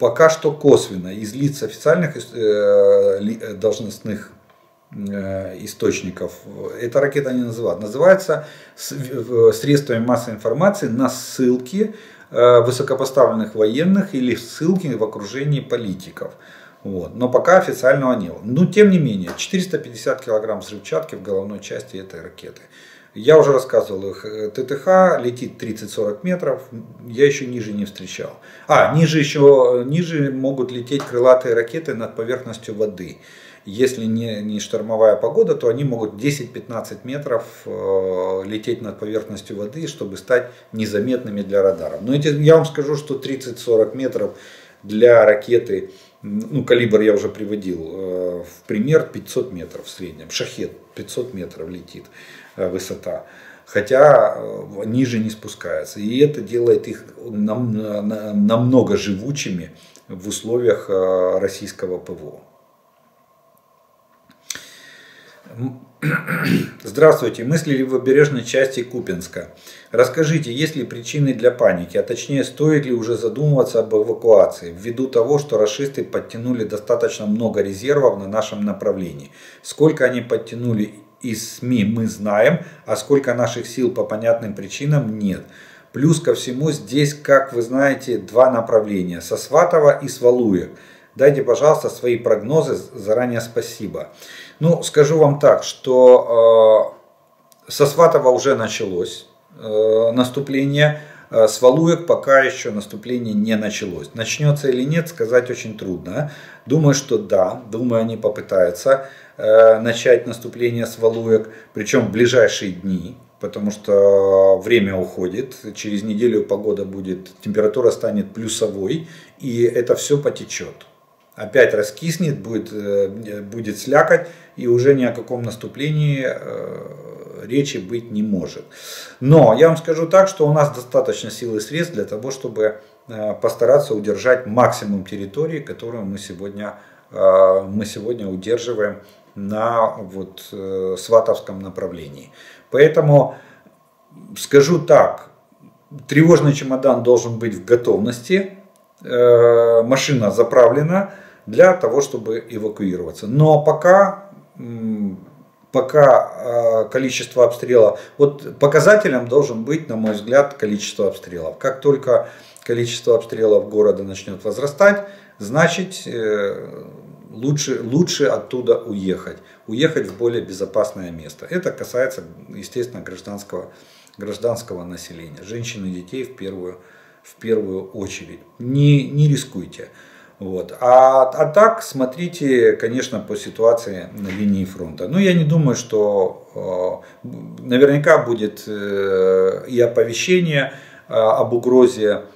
Пока что косвенно. Из лиц официальных должностных источников эта ракета не называют. Называется средствами массовой информации на ссылки высокопоставленных военных или ссылки в окружении политиков. Вот. Но пока официального нет. Но тем не менее, четыреста пятьдесят килограмм взрывчатки в головной части этой ракеты. Я уже рассказывал их, ТТХ летит тридцать-сорок метров, я еще ниже не встречал. А, ниже еще, ниже могут лететь крылатые ракеты над поверхностью воды. Если не, не штормовая погода, то они могут десять-пятнадцать метров э, лететь над поверхностью воды, чтобы стать незаметными для радаров. Но эти, я вам скажу, что тридцать-сорок метров для ракеты, ну калибр я уже приводил, э, в пример пятьсот метров в среднем. Шахет пятьсот метров летит э, высота, хотя э, ниже не спускается. И это делает их нам, на, намного живучими в условиях э, российского ПВО. Здравствуйте, мыслили в обережной части Купинска. Расскажите, есть ли причины для паники, а точнее, стоит ли уже задумываться об эвакуации, ввиду того, что рашисты подтянули достаточно много резервов на нашем направлении. Сколько они подтянули из СМИ мы знаем, а сколько наших сил по понятным причинам нет. Плюс ко всему здесь, как вы знаете, два направления, со Сватова и с Валуев. Дайте, пожалуйста, свои прогнозы, заранее спасибо. Ну, скажу вам так, что э, со Сватова уже началось э, наступление, э, с Валуек пока еще наступление не началось. Начнется или нет, сказать очень трудно. Думаю, что да, думаю, они попытаются э, начать наступление с Валуек, причем в ближайшие дни. Потому что время уходит, через неделю погода будет, температура станет плюсовой, и это все потечет. Опять раскиснет, будет, будет слякоть, и уже ни о каком наступлении речи быть не может. Но я вам скажу так, что у нас достаточно сил и средств для того, чтобы постараться удержать максимум территории, которую мы сегодня, мы сегодня удерживаем на вот сватовском направлении. Поэтому скажу так, тревожный чемодан должен быть в готовности, э, машина заправлена для того, чтобы эвакуироваться. Но пока, пока э, количество обстрелов, вот показателем должен быть, на мой взгляд, количество обстрелов. Как только количество обстрелов города начнет возрастать, значит э, лучше, лучше оттуда уехать. Уехать в более безопасное место. Это касается, естественно, гражданского, гражданского населения. Женщин и детей в первую, в первую очередь. Не, не рискуйте. Вот. А, а так смотрите, конечно, по ситуации на линии фронта. Но я не думаю, что э, наверняка будет э, и оповещение э, об угрозе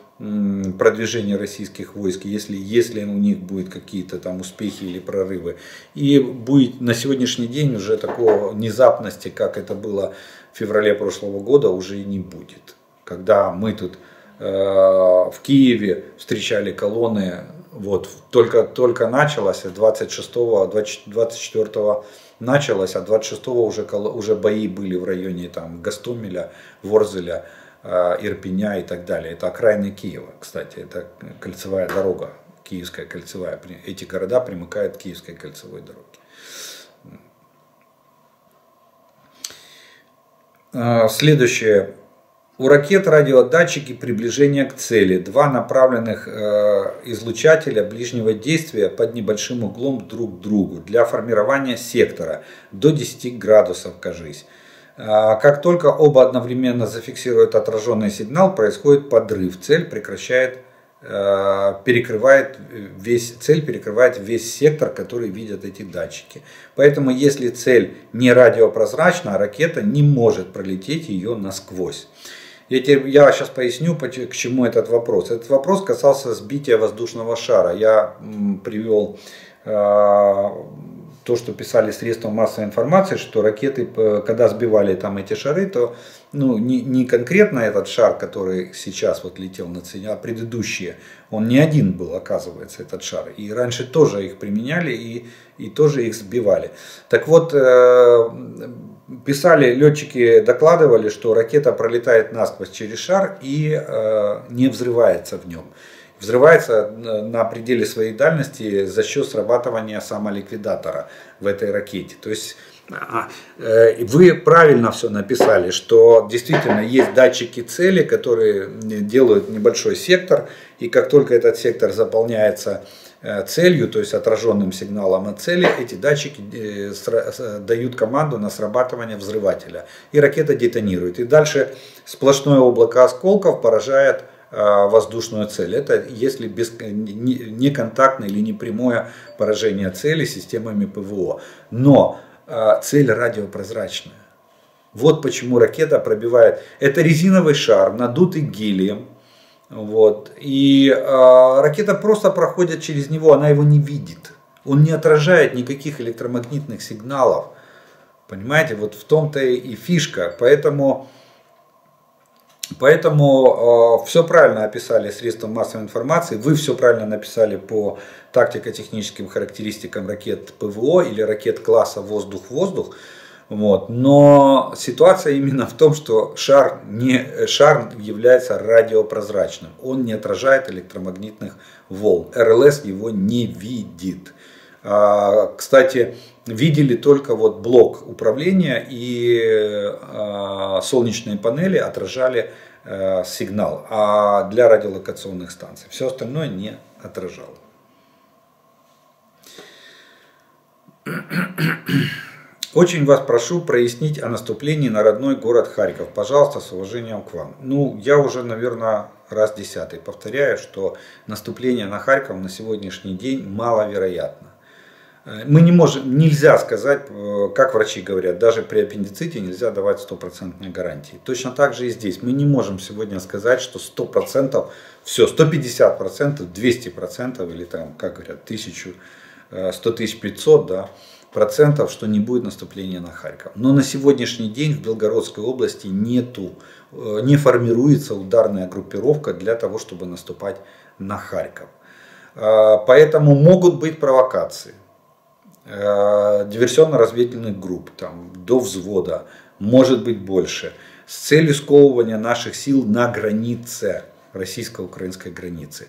продвижение российских войск, если, если у них будут какие-то там успехи или прорывы. И будет на сегодняшний день уже такой внезапности, как это было в феврале прошлого года, уже и не будет. Когда мы тут э, в Киеве встречали колонны, вот, только, только началось, двадцать шестого, двадцать четвёртого началось, а двадцать шестого уже, уже бои были в районе там, Гостомеля, Ворзеля, Ирпеня и так далее. Это окраины Киева, кстати, это кольцевая дорога Киевская кольцевая, эти города примыкают к Киевской кольцевой дороге. Следующее. У ракет радиодатчики приближения к цели. Два направленных излучателя ближнего действия под небольшим углом друг к другу для формирования сектора до десяти градусов, кажись. Как только оба одновременно зафиксируют отраженный сигнал, происходит подрыв. Цель прекращает, перекрывает весь, цель перекрывает весь сектор, который видят эти датчики. Поэтому, если цель не радиопрозрачна, ракета не может пролететь ее насквозь. Я, тебе, я сейчас поясню, к чему этот вопрос. Этот вопрос касался сбития воздушного шара. Я привел э, то, что писали средства массовой информации, что ракеты, когда сбивали там эти шары, то ну, не, не конкретно этот шар, который сейчас вот летел на цель, а предыдущие. Он не один был, оказывается, этот шар. И раньше тоже их применяли и, и тоже их сбивали. Так вот... Э, Писали, летчики докладывали, что ракета пролетает насквозь через шар и э, не взрывается в нем. Взрывается на пределе своей дальности за счет срабатывания самоликвидатора в этой ракете. То есть э, вы правильно все написали, что действительно есть датчики цели, которые делают небольшой сектор. И как только этот сектор заполняется целью, то есть отраженным сигналом от цели, эти датчики дают команду на срабатывание взрывателя. И ракета детонирует. И дальше сплошное облако осколков поражает воздушную цель. Это если без, неконтактное или непрямое поражение цели системами ПВО. Но цель радиопрозрачная. Вот почему ракета пробивает. Это резиновый шар, надутый гелием. Вот. И э, ракета просто проходит через него, она его не видит. Он не отражает никаких электромагнитных сигналов. Понимаете, вот в том-то и фишка. Поэтому, поэтому э, все правильно описали средства массовой информации. Вы все правильно написали по тактико-техническим характеристикам ракет ПВО или ракет класса воздух-воздух. Вот. Но ситуация именно в том, что шар, не, шар является радиопрозрачным. Он не отражает электромагнитных волн. РЛС его не видит. А, кстати, видели только вот блок управления и а, солнечные панели отражали а, сигнал. А для радиолокационных станций все остальное не отражало. Очень вас прошу прояснить о наступлении на родной город Харьков. Пожалуйста, с уважением к вам. Ну, я уже, наверное, раз десятый повторяю, что наступление на Харьков на сегодняшний день маловероятно. Мы не можем, нельзя сказать, как врачи говорят, даже при аппендиците нельзя давать стопроцентные гарантии. Точно так же и здесь. Мы не можем сегодня сказать, что сто процентов, все, сто пятьдесят процентов, двести процентов или там, как говорят, тысячу, сто тысяч пятьсот, да, процентов, что не будет наступления на Харьков. Но на сегодняшний день в Белгородской области нету, не формируется ударная группировка для того, чтобы наступать на Харьков. Поэтому могут быть провокации диверсионно-разведывательных групп там, до взвода, может быть больше, с целью сковывания наших сил на границе, российско-украинской границы.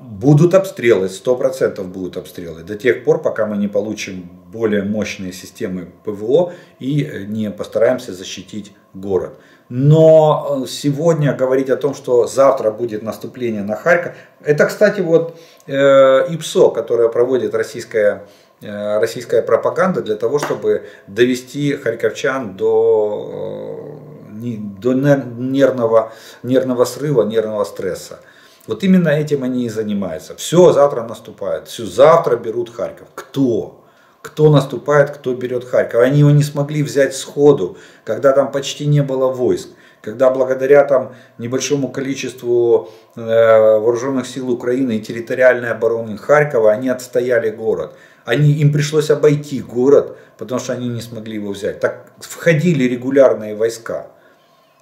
Будут обстрелы, сто процентов будут обстрелы, до тех пор, пока мы не получим более мощные системы ПВО и не постараемся защитить город. Но сегодня говорить о том, что завтра будет наступление на Харьков, это, кстати, вот ИПСО, которое проводит российская, российская пропаганда для того, чтобы довести харьковчан до, до нервного, нервного срыва, нервного стресса. Вот именно этим они и занимаются. Все, завтра наступает. Все, завтра берут Харьков. Кто? Кто наступает, кто берет Харьков? Они его не смогли взять сходу, когда там почти не было войск. Когда благодаря там небольшому количеству э, вооруженных сил Украины и территориальной обороны Харькова они отстояли город. Они, им пришлось обойти город, потому что они не смогли его взять. Так входили регулярные войска.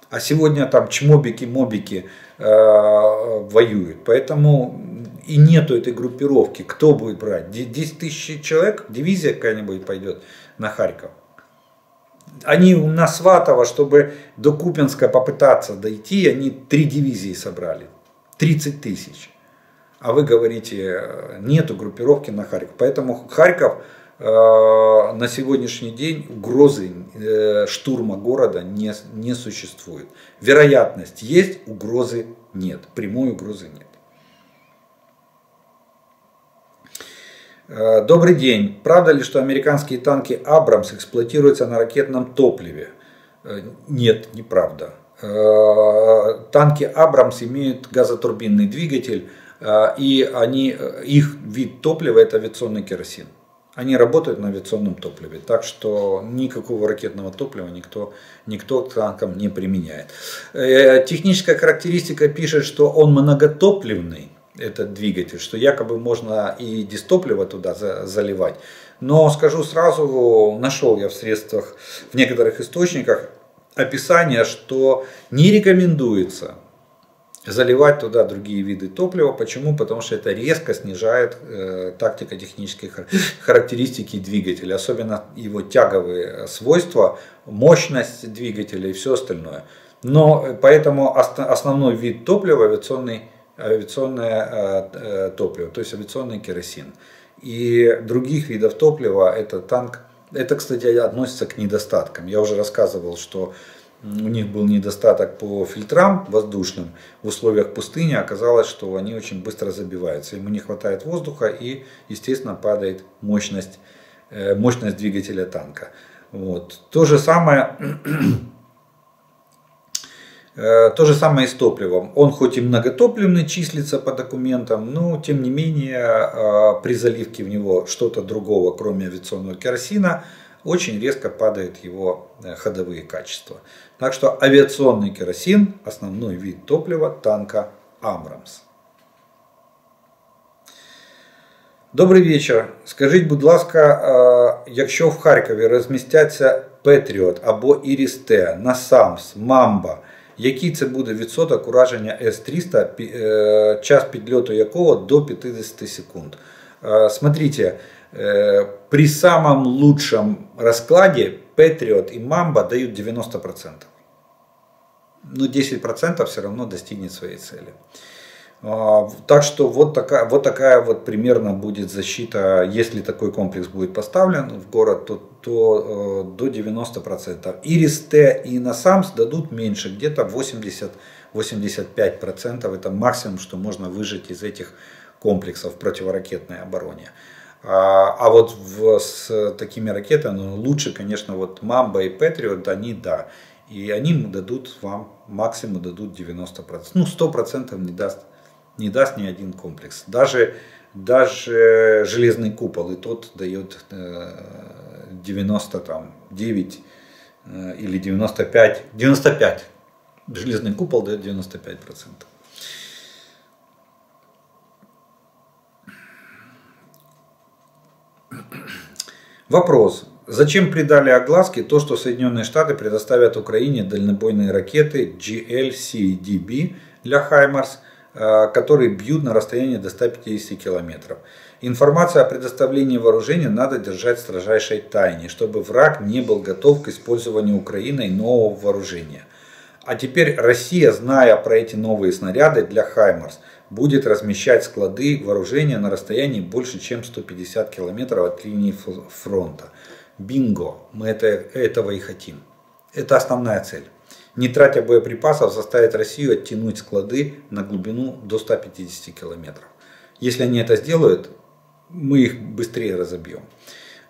А сегодня там чмобики-мобики э, воюют. Поэтому и нету этой группировки. Кто будет брать? десять тысяч человек, дивизия какая-нибудь пойдет на Харьков. Они на Сватово, чтобы до Купинска попытаться дойти, они три дивизии собрали. тридцать тысяч. А вы говорите, нету группировки на Харьков. Поэтому Харьков э, на сегодняшний день угрозы э, штурма города не, не существует. Вероятность есть, угрозы нет. Прямой угрозы нет. Э, добрый день. Правда ли, что американские танки «Абрамс» эксплуатируются на ракетном топливе? Э, нет, неправда. Э, танки «Абрамс» имеют газотурбинный двигатель. И они, их вид топлива — это авиационный керосин. Они работают на авиационном топливе. Так что никакого ракетного топлива никто, никто к танкам не применяет. Техническая характеристика пишет, что он многотопливный, этот двигатель. Что якобы можно и дистопливо туда заливать. Но скажу сразу, нашел я в средствах, в некоторых источниках описание, что не рекомендуется заливать туда другие виды топлива. Почему? Потому что это резко снижает э, тактико-технические характеристики двигателя. Особенно его тяговые свойства, мощность двигателя и все остальное. Но поэтому основной вид топлива — авиационный, авиационное э, топливо, то есть авиационный керосин. И других видов топлива это танк. Это, кстати, относится к недостаткам. Я уже рассказывал, что у них был недостаток по фильтрам воздушным в условиях пустыни. Оказалось, что они очень быстро забиваются. Ему не хватает воздуха и, естественно, падает мощность, мощность двигателя танка. Вот. То же самое, то же самое и с топливом. Он хоть и многотопливный числится по документам, но тем не менее при заливке в него что-то другого, кроме авиационного керосина, очень резко падают его ходовые качества. Так что авиационный керосин — основной вид топлива танка «Абрамс». Добрый вечер. Скажите, будь ласка, якщо в Харкові розмістяться Patriot або Ірісте, Насамс, Мамба, який це буде відсоток ураження С триста, час підльоту якого до пятидесяти секунд? Смотрите, при самом лучшем раскладе Patriot и Мамба дают девяносто процентов. Но десять процентов все равно достигнет своей цели. Так что вот такая, вот такая вот примерно будет защита. Если такой комплекс будет поставлен в город, то, то до девяноста процентов. Ирис-Т и Насамс дадут меньше, где-то восемьдесят — восемьдесят пять процентов. Это максимум, что можно выжать из этих комплексов в противоракетной обороне. А вот в, с такими ракетами, ну, лучше, конечно, вот Мамба и Patriot, они да. И они дадут вам, максимум дадут девяносто процентов. Ну, сто процентов не даст, не даст ни один комплекс. Даже, даже железный купол, и тот дает девяносто девять или девяносто пять. девяносто пять. Железный купол дает девяносто пять процентов. Вопрос. Зачем придали огласке то, что Соединенные Штаты предоставят Украине дальнобойные ракеты джи эл си ди би для «Хаймарс», которые бьют на расстоянии до ста пятидесяти километров? Информация о предоставлении вооружения надо держать в строжайшей тайне, чтобы враг не был готов к использованию Украиной нового вооружения. А теперь Россия, зная про эти новые снаряды для «Хаймарс», будет размещать склады вооружения на расстоянии больше, чем ста пятидесяти километров от линии фронта. Бинго! Мы это, этого и хотим. Это основная цель. Не тратя боеприпасов, заставить Россию оттянуть склады на глубину до ста пятидесяти километров. Если они это сделают, мы их быстрее разобьем.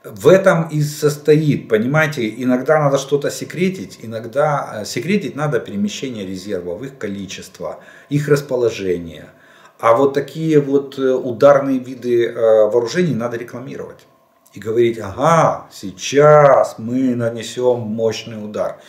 В этом и состоит, понимаете, иногда надо что-то секретить, иногда секретить надо перемещение резервов, их количество, их расположение. А вот такие вот ударные виды вооружений надо рекламировать. И говорить: ага, сейчас мы нанесем мощный удар.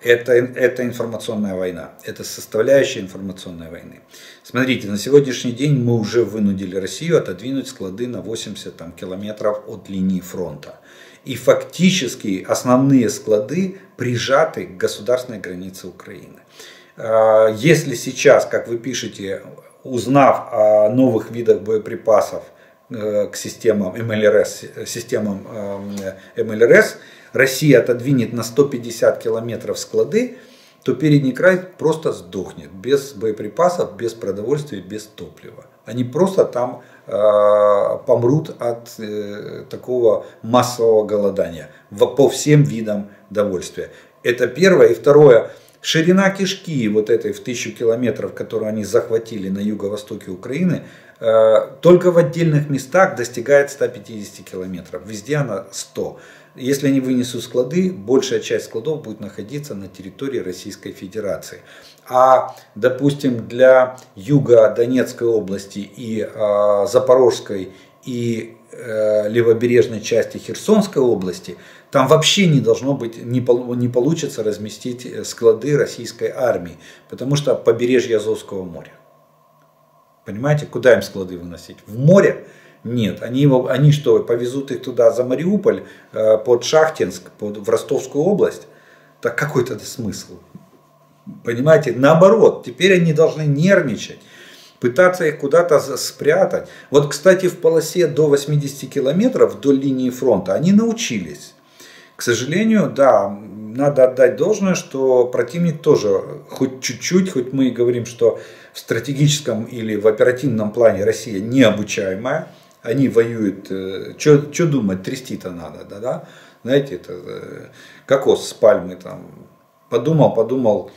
Это, это информационная война. Это составляющая информационной войны. Смотрите, на сегодняшний день мы уже вынудили Россию отодвинуть склады на восемьдесят там километров от линии фронта. И фактически основные склады прижаты к государственной границе Украины. Если сейчас, как вы пишете, узнав о новых видах боеприпасов к системам МЛРС, системам МЛРС, Россия отодвинет на ста пятидесяти километров склады, то передний край просто сдохнет без боеприпасов, без продовольствия, без топлива. Они просто там э, помрут от э, такого массового голодания по всем видам довольствия. Это первое. И второе. Ширина кишки вот этой в тысячу километров, которую они захватили на юго-востоке Украины, э, только в отдельных местах достигает ста пятидесяти километров. Везде она сто. Если они вынесут склады, большая часть складов будет находиться на территории Российской Федерации. А, допустим, для юга Донецкой области и э, Запорожской и э, левобережной части Херсонской области там вообще не должно быть, не, не получится разместить склады российской армии, потому что побережье Азовского моря. Понимаете, куда им склады выносить? В море? Нет. Они, его, они что, повезут их туда за Мариуполь, э, под Шахтинск, под, в Ростовскую область? Так какой тогда смысл? Понимаете, наоборот, теперь они должны нервничать, пытаться их куда-то спрятать. Вот, кстати, в полосе до восьмидесяти километров вдоль линии фронта они научились. К сожалению, да, надо отдать должное, что противник тоже хоть чуть-чуть, хоть мы и говорим, что в стратегическом или в оперативном плане Россия необучаемая, они воюют, что думать, трясти-то надо, да, да? Знаете, это кокос с пальмы там. Подумал, подумал,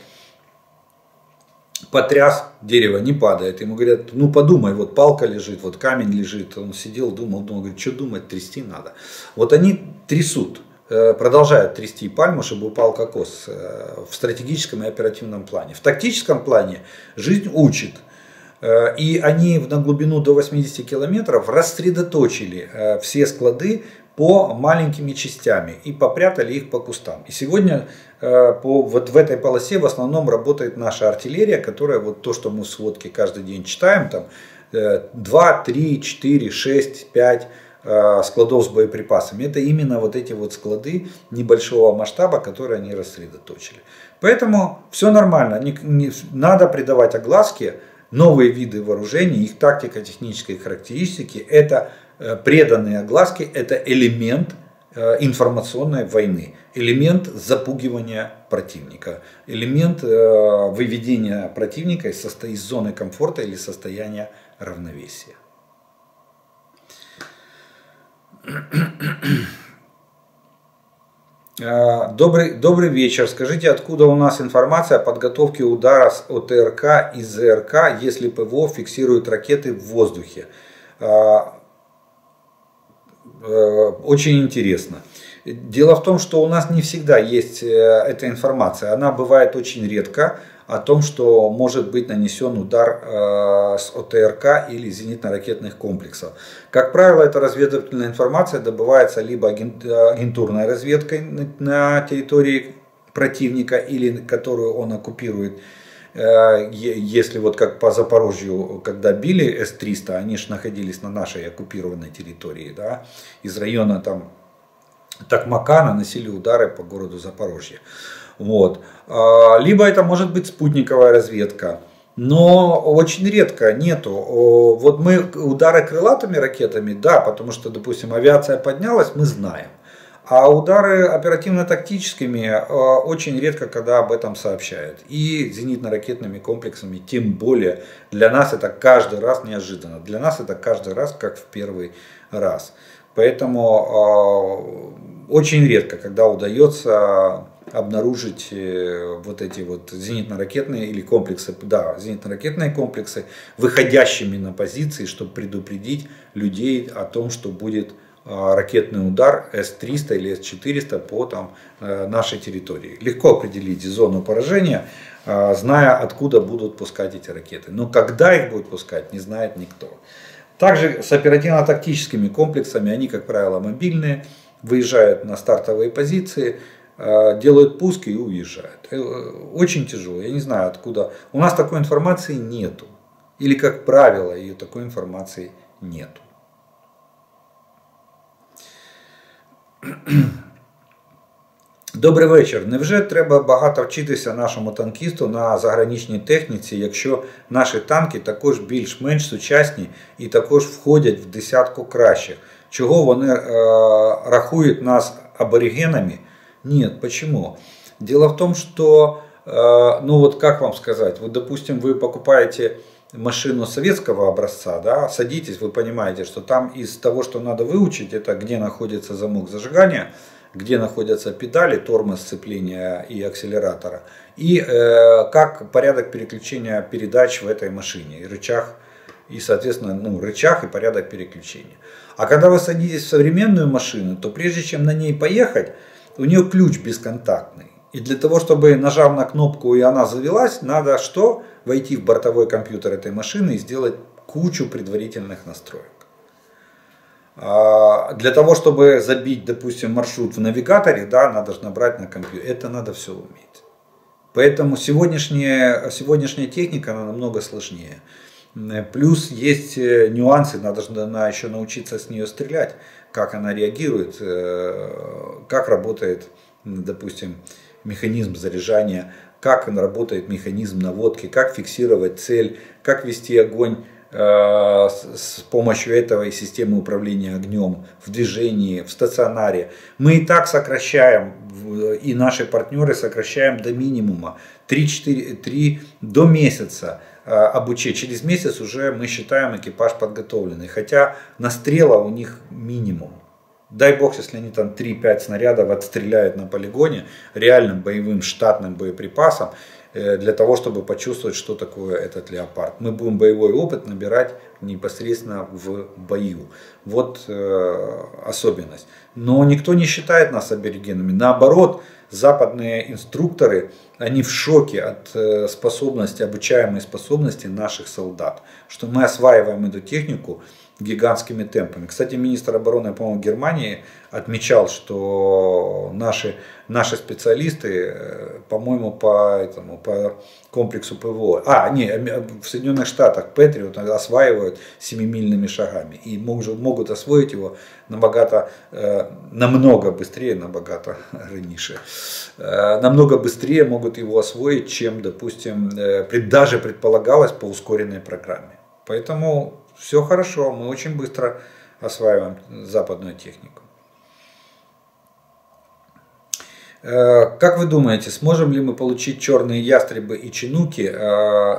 потряс, дерево не падает. Ему говорят, ну подумай, вот палка лежит, вот камень лежит. Он сидел, думал, думал, говорит, что думать, трясти надо. Вот они трясут, продолжают трясти пальму, чтобы упал кокос в стратегическом и оперативном плане. В тактическом плане жизнь учит. И они на глубину до восьмидесяти километров рассредоточили все склады по маленькими частями и попрятали их по кустам. И сегодня э, по, вот в этой полосе в основном работает наша артиллерия, которая вот то, что мы в сводке каждый день читаем, там э, два, три, четыре, шесть, пять э, складов с боеприпасами. Это именно вот эти вот склады небольшого масштаба, которые они рассредоточили. Поэтому все нормально, не, не, надо придавать огласке новые виды вооружений, их тактико-технические характеристики, это преданные огласки, это элемент информационной войны, элемент запугивания противника, элемент выведения противника из зоны комфорта или состояния равновесия. Добрый, добрый вечер. Скажите, откуда у нас информация о подготовке удара с ОТРК и ЗРК, если ПВО фиксируют ракеты в воздухе? Очень интересно. Дело в том, что у нас не всегда есть эта информация. Она бывает очень редко о том, что может быть нанесен удар с ОТРК или зенитно-ракетных комплексов. Как правило, эта разведывательная информация добывается либо агентурной разведкой на территории противника, или которую он оккупирует. Если вот как по Запорожью, когда били эс триста, они же находились на нашей оккупированной территории, да, из района там Токмака наносили удары по городу Запорожье. Вот. Либо это может быть спутниковая разведка, но очень редко нету. Вот мы удары крылатыми ракетами, да, потому что, допустим, авиация поднялась, мы знаем. А удары оперативно-тактическими очень редко, когда об этом сообщают. И зенитно-ракетными комплексами, тем более, для нас это каждый раз неожиданно. Для нас это каждый раз, как в первый раз. Поэтому очень редко, когда удается обнаружить вот эти вот зенитно-ракетные или комплексы, да, зенитно-ракетные комплексы, выходящими на позиции, чтобы предупредить людей о том, что будет ракетный удар эс триста или эс четыреста по там, нашей территории. Легко определить зону поражения, зная, откуда будут пускать эти ракеты. Но когда их будут пускать, не знает никто. Также с оперативно-тактическими комплексами, они, как правило, мобильные, выезжают на стартовые позиции, делают пуски и уезжают. Очень тяжело, я не знаю откуда. У нас такой информации нету. Или, как правило, ее такой информации нету. Добрий вечір. Невже треба багато вчитися нашому танкісту на заграничній техніці, якщо наші танки також більш-менш сучасні і також входять в десятку кращих? Чого вони э, рахують нас аборигенами? Ні, чому? Діло в тому, що ну вот как вам сказать, вот допустим вы покупаете машину советского образца, да, садитесь, вы понимаете, что там из того, что надо выучить, это где находится замок зажигания, где находятся педали, тормоз, сцепления и акселератора, и э, как порядок переключения передач в этой машине, и рычаг, и соответственно ну, рычаг и порядок переключения. А когда вы садитесь в современную машину, то прежде чем на ней поехать, у нее ключ бесконтактный. И для того, чтобы нажав на кнопку и она завелась, надо что? Войти в бортовой компьютер этой машины и сделать кучу предварительных настроек. Для того, чтобы забить, допустим, маршрут в навигаторе, да, надо же набрать на компьютер. Это надо все уметь. Поэтому сегодняшняя, сегодняшняя техника она намного сложнее. Плюс есть нюансы, надо же надо еще научиться с нее стрелять, как она реагирует, как работает, допустим, механизм заряжания, как работает механизм наводки, как фиксировать цель, как вести огонь с помощью этого и системы управления огнем в движении, в стационаре. Мы и так сокращаем, и наши партнеры сокращаем до минимума, три-четыре, три до месяца обучения. Через месяц уже мы считаем экипаж подготовленный, хотя настрела у них минимум. Дай бог, если они там три-пять снарядов отстреляют на полигоне реальным боевым штатным боеприпасом, для того, чтобы почувствовать, что такое этот леопард. Мы будем боевой опыт набирать непосредственно в бою. Вот э, особенность. Но никто не считает нас аборигенами. Наоборот, западные инструкторы, они в шоке от способности, обучаемой способности наших солдат. Что мы осваиваем эту технику гигантскими темпами. Кстати, министр обороны, по-моему, Германии отмечал, что наши, наши специалисты, по-моему, по этому, по комплексу ПВО, а, не, в Соединенных Штатах Patriot осваивают семимильными шагами и могут освоить его набогато, намного быстрее, набогато раньше, намного быстрее могут его освоить, чем, допустим, даже предполагалось по ускоренной программе. Поэтому все хорошо, мы очень быстро осваиваем западную технику. Как вы думаете, сможем ли мы получить черные ястребы и чинуки?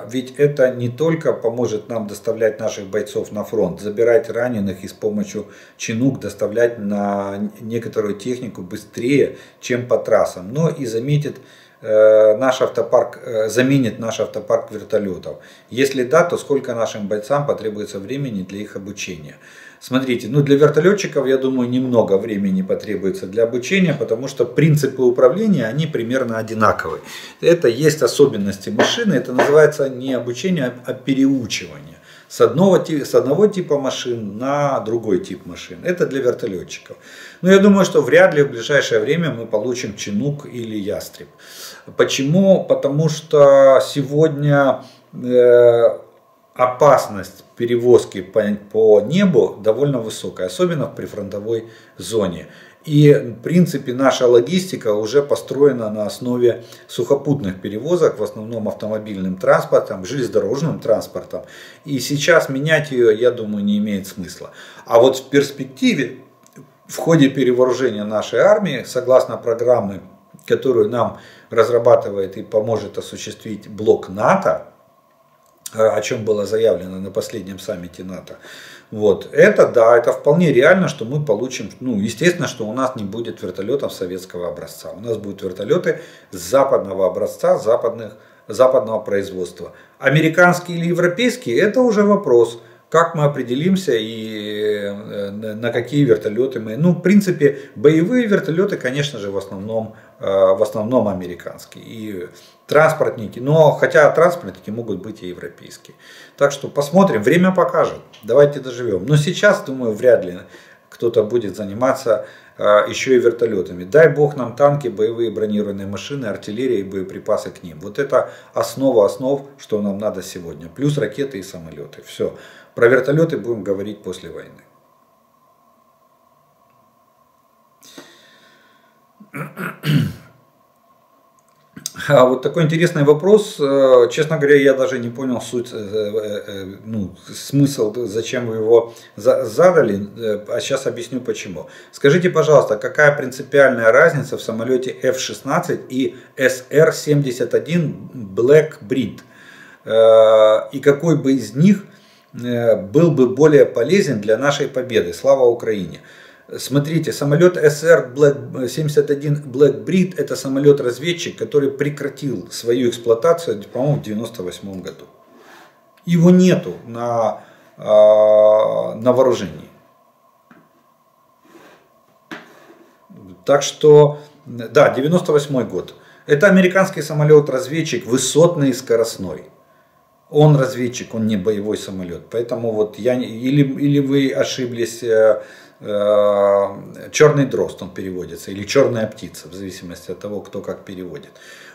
Ведь это не только поможет нам доставлять наших бойцов на фронт, забирать раненых и с помощью чинук доставлять на некоторую технику быстрее, чем по трассам, но и заметит, наш автопарк, заменит наш автопарк вертолетов. Если да, то сколько нашим бойцам потребуется времени для их обучения? Смотрите, ну для вертолетчиков, я думаю, немного времени потребуется для обучения, потому что принципы управления, они примерно одинаковы. Это есть особенности машины, это называется не обучение, а переучивание. С одного, с одного типа машин на другой тип машин. Это для вертолетчиков. Но я думаю, что вряд ли в ближайшее время мы получим чинук или ястреб. Почему? Потому что сегодня э, опасность перевозки по, по небу довольно высокая, особенно в прифронтовой зоне. И в принципе наша логистика уже построена на основе сухопутных перевозок, в основном автомобильным транспортом, железнодорожным транспортом. И сейчас менять ее, я думаю, не имеет смысла. А вот в перспективе, в ходе перевооружения нашей армии, согласно программе, которую нам разрабатывает и поможет осуществить блок НАТО, о чем было заявлено на последнем саммите НАТО. Вот. Это да, это вполне реально, что мы получим, ну естественно, что у нас не будет вертолетов советского образца. У нас будут вертолеты западного образца, западных, западного производства. Американские или европейские, это уже вопрос, как мы определимся и на какие вертолеты мы. Ну в принципе боевые вертолеты, конечно же, в основном, в основном американские. И транспортники, но хотя транспортники могут быть и европейские. Так что посмотрим, время покажет, давайте доживем. Но сейчас, думаю, вряд ли кто-то будет заниматься э, еще и вертолетами. Дай бог нам танки, боевые бронированные машины, артиллерия и боеприпасы к ним. Вот это основа основ, что нам надо сегодня. Плюс ракеты и самолеты. Все, про вертолеты будем говорить после войны. А вот такой интересный вопрос. Честно говоря, я даже не понял суть, ну, смысл, зачем вы его задали, а сейчас объясню почему. Скажите, пожалуйста, какая принципиальная разница в самолете эф шестнадцать и эс эр семьдесят один Black Breed? И какой бы из них был бы более полезен для нашей победы? Слава Украине! Смотрите, самолет эс эр семьдесят один Black Breed — это самолет-разведчик, который прекратил свою эксплуатацию, по-моему, в девяносто восьмом году. Его нету на, на вооружении. Так что, да, девяносто восьмой год. Это американский самолет-разведчик, высотный и скоростной. Он разведчик, он не боевой самолет. Поэтому вот я... Или, или вы ошиблись... Черный дрозд он переводится, или черная птица, в зависимости от того, кто как переводит.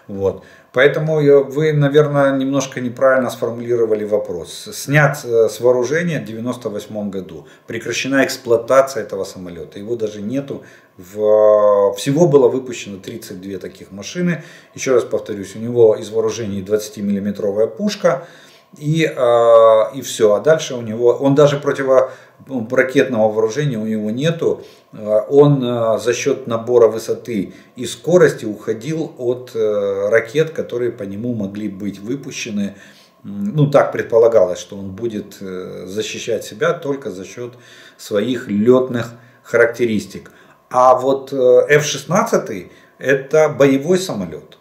Вот. Поэтому вы, наверное, немножко неправильно сформулировали вопрос. Снят с вооружения в девяносто восьмом году, прекращена эксплуатация этого самолета, его даже нету. В... Всего было выпущено тридцать две таких машины. Еще раз повторюсь, у него из вооружений двадцатимиллиметровая пушка. И, э, и все. А дальше у него, он даже противоракетного вооружения у него нету. Он э, за счет набора высоты и скорости уходил от э, ракет, которые по нему могли быть выпущены. Ну, так предполагалось, что он будет защищать себя только за счет своих летных характеристик. А вот эф шестнадцать это боевой самолет.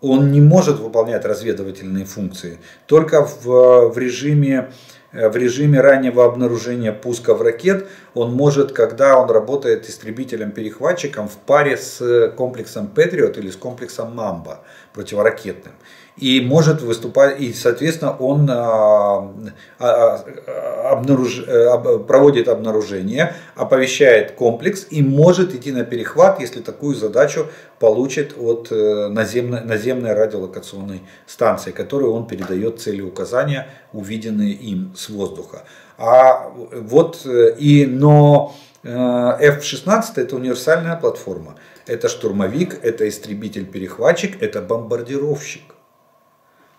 Он не может выполнять разведывательные функции, только в, в, режиме, в режиме раннего обнаружения пусков ракет он может, когда он работает истребителем-перехватчиком в паре с комплексом Patriot или с комплексом Мамба противоракетным. И может выступать, и соответственно он а, а, а, обнаруж, а, проводит обнаружение, оповещает комплекс и может идти на перехват, если такую задачу получит от наземной, наземной радиолокационной станции, которую он передает цели указания, увиденные им с воздуха. А вот и, но эф шестнадцать это универсальная платформа, это штурмовик, это истребитель-перехватчик, это бомбардировщик.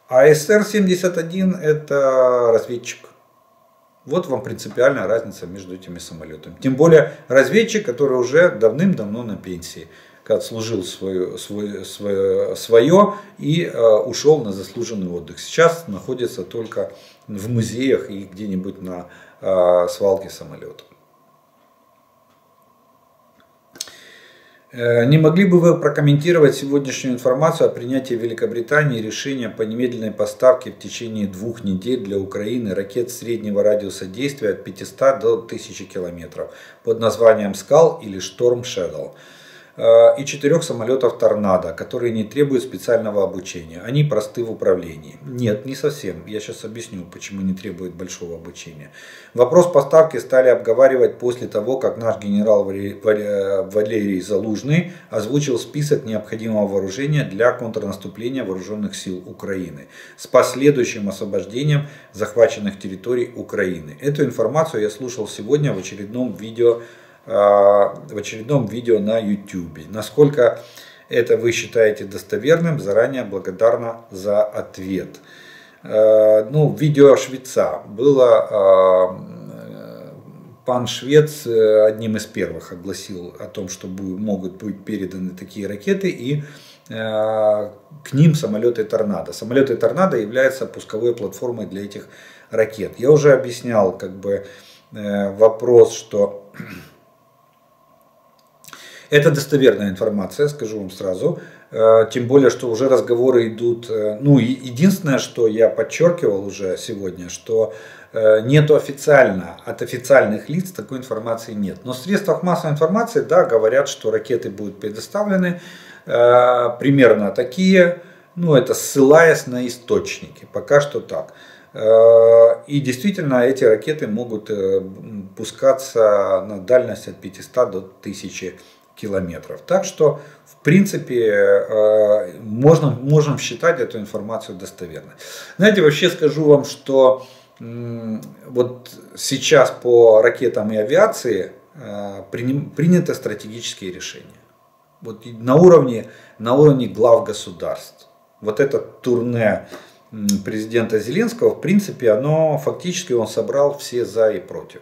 А эс эр семьдесят один это разведчик. Вот вам принципиальная разница между этими самолетами. Тем более разведчик, который уже давным-давно на пенсии, отслужил свое, свое, свое, свое и э, ушел на заслуженный отдых. Сейчас находится только в музеях и где-нибудь на э, свалке самолета. Не могли бы вы прокомментировать сегодняшнюю информацию о принятии Великобритании решения по немедленной поставке в течение двух недель для Украины ракет среднего радиуса действия от пятисот до тысячи километров под названием «Скальп» или «Storm Shadow» и четырех самолетов «Торнадо», которые не требуют специального обучения? Они просты в управлении. Нет, не совсем. Я сейчас объясню, почему не требуют большого обучения. Вопрос поставки стали обговаривать после того, как наш генерал Валерий Залужный озвучил список необходимого вооружения для контрнаступления вооруженных сил Украины с последующим освобождением захваченных территорий Украины. Эту информацию я слушал сегодня в очередном видео в очередном видео на YouTube. Насколько это вы считаете достоверным, заранее благодарна за ответ. Ну, видео швеца. Было, пан швец одним из первых огласил о том, что могут быть переданы такие ракеты, и к ним самолеты «Торнадо». Самолеты «Торнадо» являются пусковой платформой для этих ракет. Я уже объяснял как бы вопрос, что... Это достоверная информация, скажу вам сразу, тем более, что уже разговоры идут, ну, единственное, что я подчеркивал уже сегодня, что нету официально, от официальных лиц такой информации нет. Но в средствах массовой информации, да, говорят, что ракеты будут предоставлены, примерно такие, ну, это ссылаясь на источники, пока что так. И действительно, эти ракеты могут пускаться на дальность от пятисот до тысячи километров. Так что, в принципе, можно, можем считать эту информацию достоверной. Знаете, вообще скажу вам, что вот сейчас по ракетам и авиации принято стратегические решения. Вот на уровне, на уровне глав государств. вот это турне президента Зеленского, в принципе, оно фактически он собрал все за и против.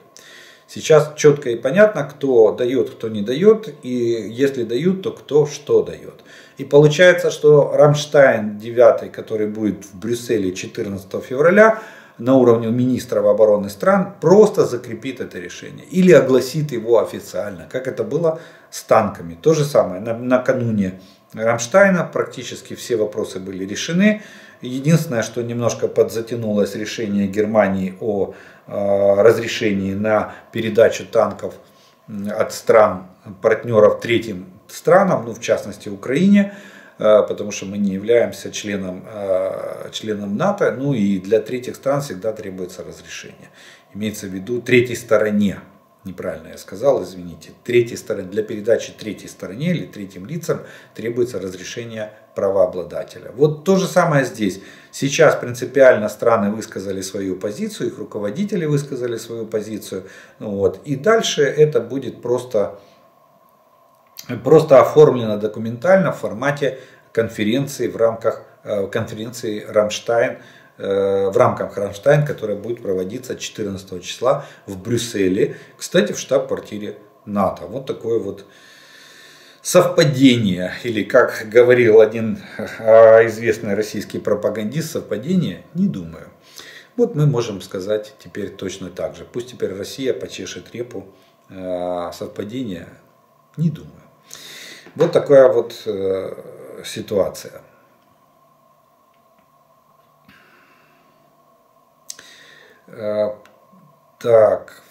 Сейчас четко и понятно, кто дает, кто не дает, и если дают, то кто что дает. И получается, что Рамштайн девятый, который будет в Брюсселе четырнадцатого февраля, на уровне министров обороны стран, просто закрепит это решение или огласит его официально, как это было с танками. То же самое, на, накануне Рамштайна практически все вопросы были решены. Единственное, что немножко подзатянулось решение Германии о э, разрешении на передачу танков от стран, партнеров третьим странам, ну в частности Украине, э, потому что мы не являемся членом, э, членом НАТО, ну и для третьих стран всегда требуется разрешение. Имеется в виду третьей стороне, неправильно я сказал, извините, третьей стороне, для передачи третьей стороне или третьим лицам требуется разрешение правообладателя. Вот то же самое здесь. Сейчас принципиально страны высказали свою позицию, их руководители высказали свою позицию. Ну вот. И дальше это будет просто, просто оформлено документально в формате конференции в рамках конференции Рамштайн, в рамках Рамштайн, которая будет проводиться четырнадцатого числа в Брюсселе, кстати, в штаб-квартире НАТО. Вот такое вот совпадение, или как говорил один известный российский пропагандист, совпадение, не думаю. Вот мы можем сказать теперь точно так же. Пусть теперь Россия почешет репу, совпадение, не думаю. Вот такая вот ситуация. Так...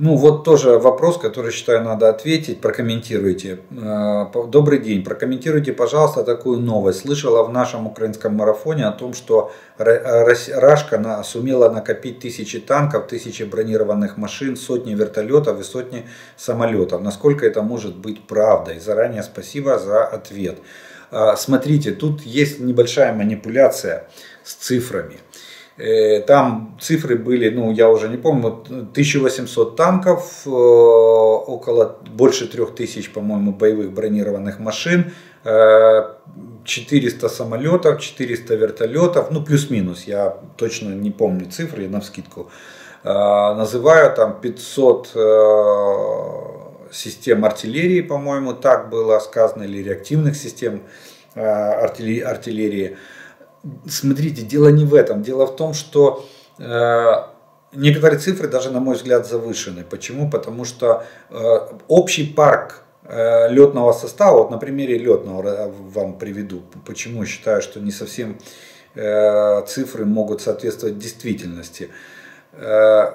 Ну вот тоже вопрос, который, считаю, надо ответить, прокомментируйте. Добрый день, прокомментируйте, пожалуйста, такую новость. Слышала в нашем украинском марафоне о том, что Рашка сумела накопить тысячи танков, тысячи бронированных машин, сотни вертолетов и сотни самолетов. Насколько это может быть правдой? Заранее спасибо за ответ. Смотрите, тут есть небольшая манипуляция с цифрами. Там цифры были, ну я уже не помню, тысяча восемьсот танков, около больше трёх тысяч, по-моему, боевых бронированных машин, четыреста самолетов, четыреста вертолетов, ну плюс-минус, я точно не помню цифры, я навскидку называю, там пятьсот систем артиллерии, по-моему, так было сказано, или реактивных систем артиллерии. Смотрите, дело не в этом. Дело в том, что э, некоторые цифры даже, на мой взгляд, завышены. Почему? Потому что э, общий парк э, летного состава, вот на примере летного вам приведу, почему считаю, что не совсем э, цифры могут соответствовать действительности. Э,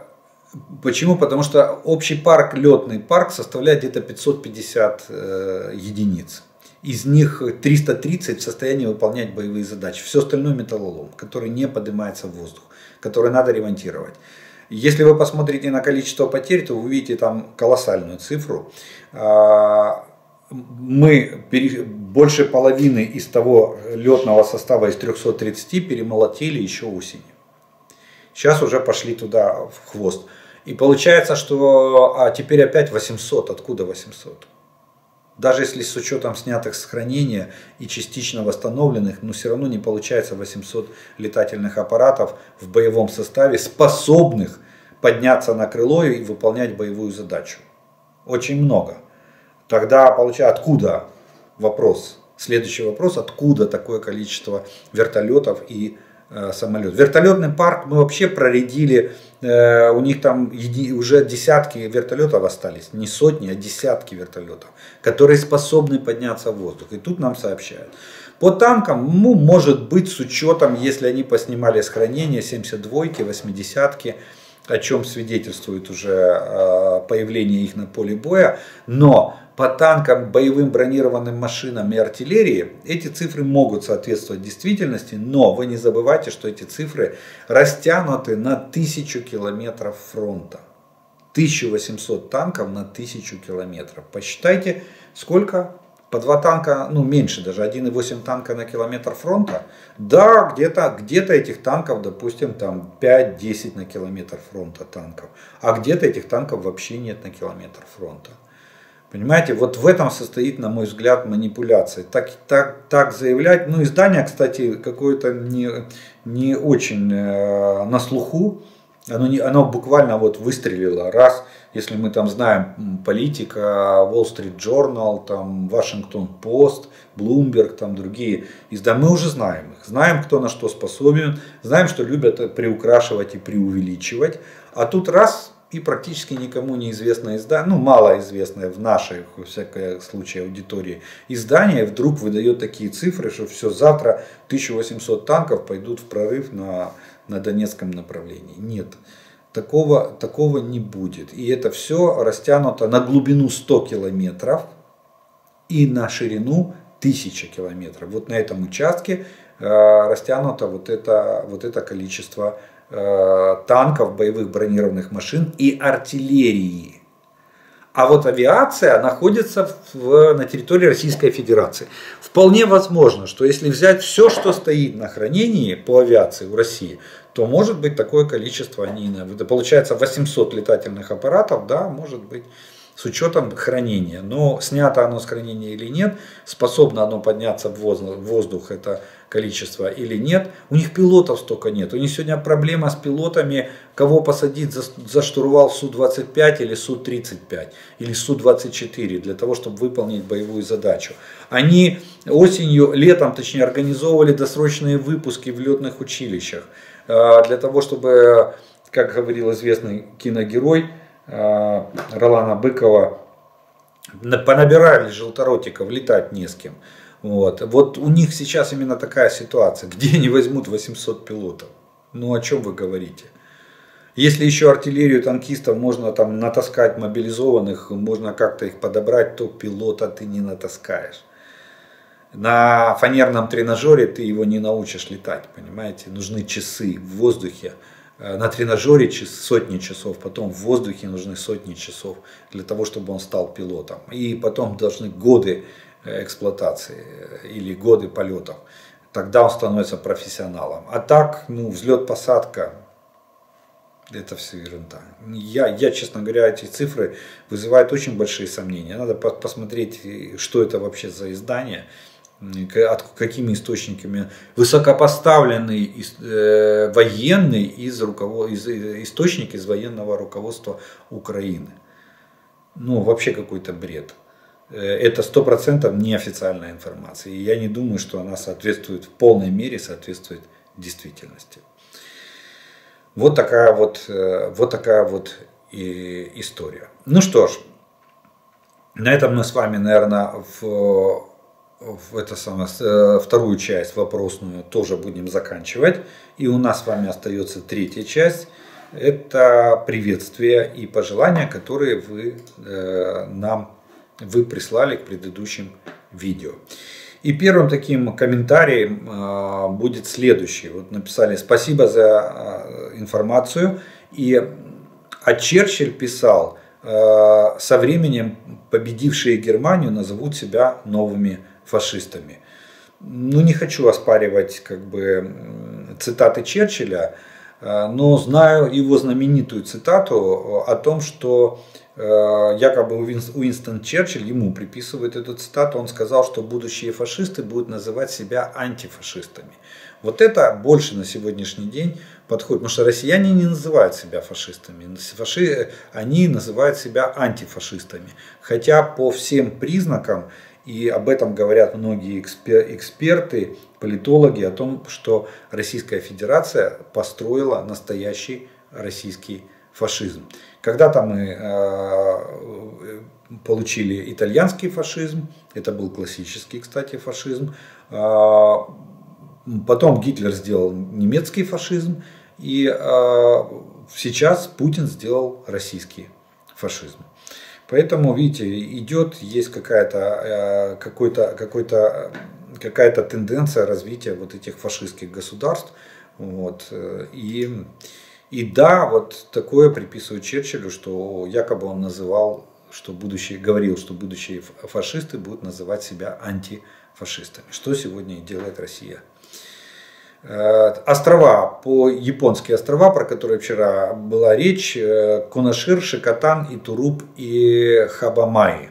почему? Потому что общий парк, летный парк составляет где-то пятьсот пятьдесят э, единиц. Из них триста тридцать в состоянии выполнять боевые задачи. Все остальное металлолом, который не поднимается в воздух, который надо ремонтировать. Если вы посмотрите на количество потерь, то вы увидите там колоссальную цифру. Мы больше половины из того летного состава, из трёхсот тридцати, перемолотили еще осенью. Сейчас уже пошли туда в хвост. И получается, что а теперь опять восемьсот. Откуда восемьсот? Даже если с учетом снятых с хранения и частично восстановленных, но все равно не получается восемьсот летательных аппаратов в боевом составе, способных подняться на крыло и выполнять боевую задачу. Очень много. Тогда получается, откуда вопрос? Следующий вопрос, откуда такое количество вертолетов и э, самолетов? Вертолетный парк мы вообще проредили, э, у них там еди, уже десятки вертолетов остались, не сотни, а десятки вертолетов, которые способны подняться в воздух. И тут нам сообщают. По танкам, ну, может быть, с учетом, если они поснимали с хранения семьдесят двойки, восьмидесятки, о чем свидетельствует уже появление их на поле боя. Но по танкам, боевым бронированным машинам и артиллерии эти цифры могут соответствовать действительности, но вы не забывайте, что эти цифры растянуты на тысячу километров фронта. тысяча восемьсот танков на тысячу километров. Посчитайте, сколько? По два танка, ну меньше даже, одна целая восемь десятых танка на километр фронта. Да, где-то где-то этих танков, допустим, там пять-десять на километр фронта танков. А где-то этих танков вообще нет на километр фронта. Понимаете, вот в этом состоит, на мой взгляд, манипуляция. Так, так, так заявлять. Ну, издание, кстати, какое-то не, не очень э, на слуху. Оно, не, оно буквально вот выстрелило. Раз, если мы там знаем политика, Wall Street Journal, там, Washington Post, Bloomberg, там другие издания, мы уже знаем их. Знаем, кто на что способен. Знаем, что любят приукрашивать и преувеличивать. А тут раз... И практически никому неизвестное издание, ну малоизвестное в нашей, во всяком случае, аудитории издание, вдруг выдает такие цифры, что все, завтра тысяча восемьсот танков пойдут в прорыв на, на Донецком направлении. Нет, такого, такого не будет. И это все растянуто на глубину сто километров и на ширину тысяча километров. Вот на этом участке э, растянуто вот это, вот это количество танков, боевых бронированных машин и артиллерии. А вот авиация находится в, на территории Российской Федерации. Вполне возможно, что если взять все, что стоит на хранении по авиации в России, то может быть такое количество, они, получается восемьсот летательных аппаратов, да, может быть, с учетом хранения. Но снято оно с хранения или нет, способно оно подняться в воздух, это количество или нет. У них пилотов столько нет. У них сегодня проблема с пилотами, кого посадить за, за штурвал Су двадцать пять или Су тридцать пять или Су двадцать четыре для того, чтобы выполнить боевую задачу. Они осенью, летом точнее, организовывали досрочные выпуски в летных училищах для того, чтобы, как говорил известный киногерой Ролана Быкова, понабирали желторотиков, летать не с кем. Вот. Вот у них сейчас именно такая ситуация, где они возьмут восемьсот пилотов. Ну о чем вы говорите? Если еще артиллерию танкистов можно там натаскать, мобилизованных, можно как-то их подобрать, то пилота ты не натаскаешь. На фанерном тренажере ты его не научишь летать, понимаете? Нужны часы в воздухе. На тренажере сотни часов, потом в воздухе нужны сотни часов для того, чтобы он стал пилотом. И потом должны годы эксплуатации или годы полетов. Тогда он становится профессионалом. А так, ну, взлет-посадка, это все ерунда. Я, я, честно говоря, эти цифры вызывают очень большие сомнения. Надо посмотреть, что это вообще за издание. Какими источниками, высокопоставленный э, военный из, руковод... из источник из военного руководства Украины. Ну, вообще какой-то бред. Это сто процентов неофициальная информация. И я не думаю, что она соответствует в полной мере, соответствует действительности. Вот такая вот, вот, такая вот и история. Ну что ж, на этом мы с вами, наверное, в... Это самое, вторую часть вопросную тоже будем заканчивать. И у нас с вами остается третья часть. Это приветствия и пожелания, которые вы э, нам вы прислали к предыдущим видео. И первым таким комментарием э, будет следующий. Вот написали: спасибо за э, информацию. И а Черчилль писал: э, со временем победившие Германию назовут себя новыми фашистами. Ну, не хочу оспаривать как бы цитаты Черчилля, но знаю его знаменитую цитату о том, что якобы Уинстон Черчилль, ему приписывает эту цитату, он сказал, что будущие фашисты будут называть себя антифашистами. Вот это больше на сегодняшний день подходит, потому что россияне не называют себя фашистами, фаши... они называют себя антифашистами. Хотя по всем признакам, и об этом говорят многие эксперты, политологи, о том, что Российская Федерация построила настоящий российский фашизм. Когда-то мы э, получили итальянский фашизм, это был классический, кстати, фашизм. Э, потом Гитлер сделал немецкий фашизм, и э, сейчас Путин сделал российский фашизм. Поэтому, видите, идет, есть какая-то, э, какой-то, какой-то, какая-то тенденция развития вот этих фашистских государств. Вот, и, и да, вот такое приписывают Черчиллю, что якобы он называл, что будущее, говорил, что будущие фашисты будут называть себя антифашистами. Что сегодня и делает Россия. Острова, по японские острова, про которые вчера была речь, Кунашир, Шикотан, Итуруп и Хабамаи.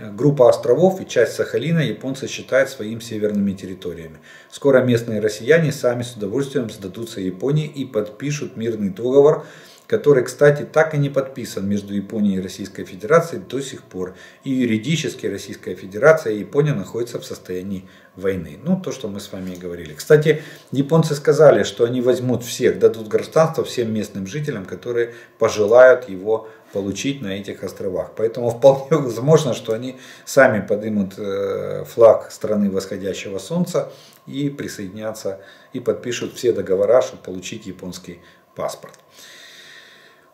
Группа островов и часть Сахалина японцы считают своими северными территориями. Скоро местные россияне сами с удовольствием сдадутся Японии и подпишут мирный договор, который, кстати, так и не подписан между Японией и Российской Федерацией до сих пор. И юридически Российская Федерация и Япония находятся в состоянии войны. Ну, то, что мы с вами и говорили. Кстати, японцы сказали, что они возьмут всех, дадут гражданство всем местным жителям, которые пожелают его получить на этих островах. Поэтому вполне возможно, что они сами поднимут флаг страны восходящего солнца и присоединятся и подпишут все договора, чтобы получить японский паспорт.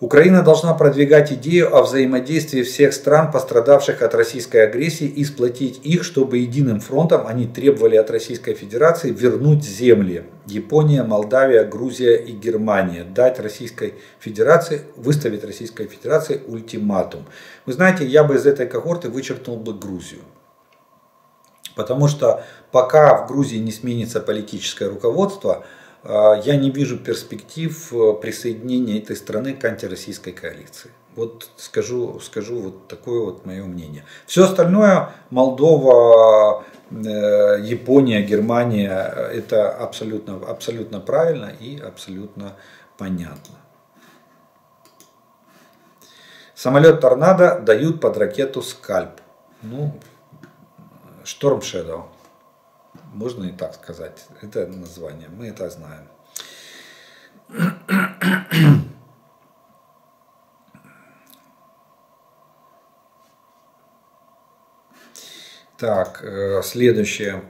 Украина должна продвигать идею о взаимодействии всех стран, пострадавших от российской агрессии, и сплотить их, чтобы единым фронтом они требовали от Российской Федерации вернуть земли. Япония, Молдавия, Грузия и Германия. Дать Российской Федерации, выставить Российской Федерации ультиматум. Вы знаете, я бы из этой когорты вычеркнул бы Грузию. Потому что пока в Грузии не сменится политическое руководство, я не вижу перспектив присоединения этой страны к антироссийской коалиции. Вот скажу, скажу вот такое вот мое мнение. Все остальное, Молдова, Япония, Германия, это абсолютно, абсолютно правильно и абсолютно понятно. Самолет «Торнадо» дают под ракету «Скальп». Ну, «Storm Shadow». Можно и так сказать. Это название. Мы это знаем. Так, следующее.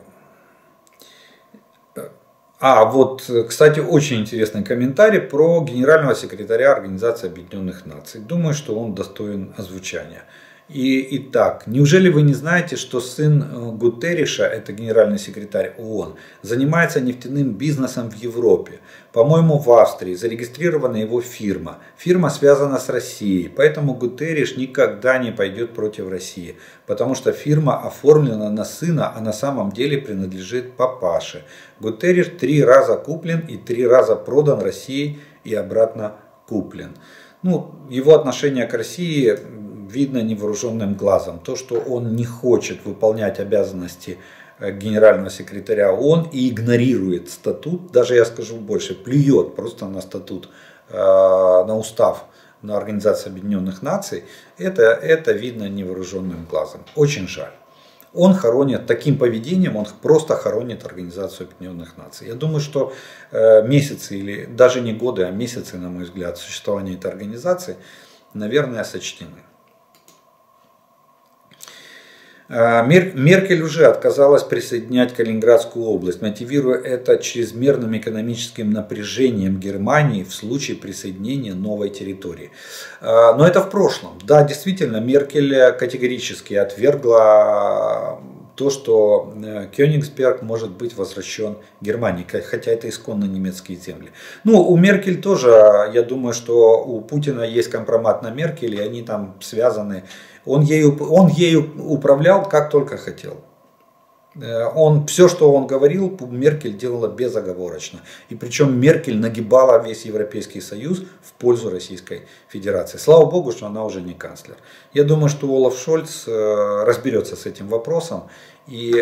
А, вот, кстати, очень интересный комментарий про генерального секретаря Организации Объединенных Наций. Думаю, что он достоин озвучания. И, итак, неужели вы не знаете, что сын Гутерриша, это генеральный секретарь ООН, занимается нефтяным бизнесом в Европе? По-моему, в Австрии зарегистрирована его фирма. Фирма связана с Россией, поэтому Гутерриш никогда не пойдет против России, потому что фирма оформлена на сына, а на самом деле принадлежит папаше. Гутерриш три раза куплен и три раза продан России и обратно куплен. Ну, его отношение к России видно невооруженным глазом. То, что он не хочет выполнять обязанности генерального секретаря ООН и игнорирует статут, даже я скажу больше, плюет просто на статут, на устав, на Организацию Объединенных Наций, это, это видно невооруженным глазом. Очень жаль. Он хоронит, таким поведением он просто хоронит Организацию Объединенных Наций. Я думаю, что месяцы или даже не годы, а месяцы, на мой взгляд, существования этой организации, наверное, сочтены. Меркель уже отказалась присоединять Калининградскую область, мотивируя это чрезмерным экономическим напряжением Германии в случае присоединения новой территории. Но это в прошлом. Да, действительно, Меркель категорически отвергла то, что Кёнигсберг может быть возвращен Германии, хотя это исконно немецкие земли. Ну, у Меркель тоже, я думаю, что у Путина есть компромат на Меркель, и они там связаны. Он ею, он ею управлял, как только хотел. Он, все, что он говорил, Меркель делала безоговорочно. И причем Меркель нагибала весь Европейский Союз в пользу Российской Федерации. Слава Богу, что она уже не канцлер. Я думаю, что Олаф Шольц разберется с этим вопросом. И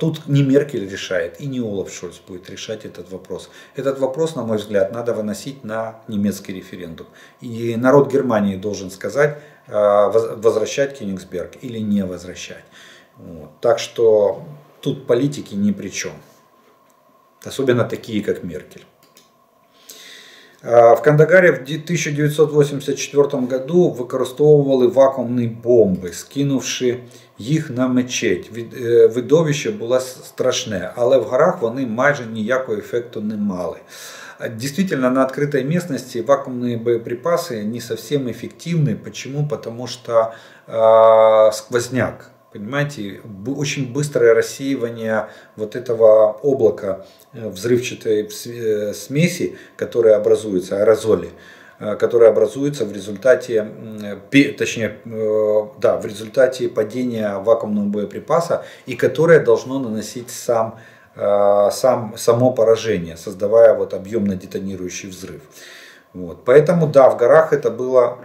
тут не Меркель решает, и не Олаф Шольц будет решать этот вопрос. Этот вопрос, на мой взгляд, надо выносить на немецкий референдум. И народ Германии должен сказать, возвращать Кёнигсберг или не возвращать. Вот. Так что тут политики ни при чем. Особенно такие, как Меркель. В Кандагаре в тысяча девятьсот восемьдесят четвёртому году використовували вакуумні бомби, скинувши їх на мечеть. Видовище було страшне, але в горах вони майже ніякого ефекту не мали. Действительно, на открытой местности вакуумные боеприпасы не совсем эффективны. Почему? Потому что э, сквозняк. Понимаете, очень быстрое рассеивание вот этого облака взрывчатой смеси, которая образуется, аэрозоли, которая образуется в результате, точнее, да, в результате падения вакуумного боеприпаса и которое должно наносить сам, сам, само поражение, создавая вот объемно-детонирующий взрыв. Вот. Поэтому, да, в горах это было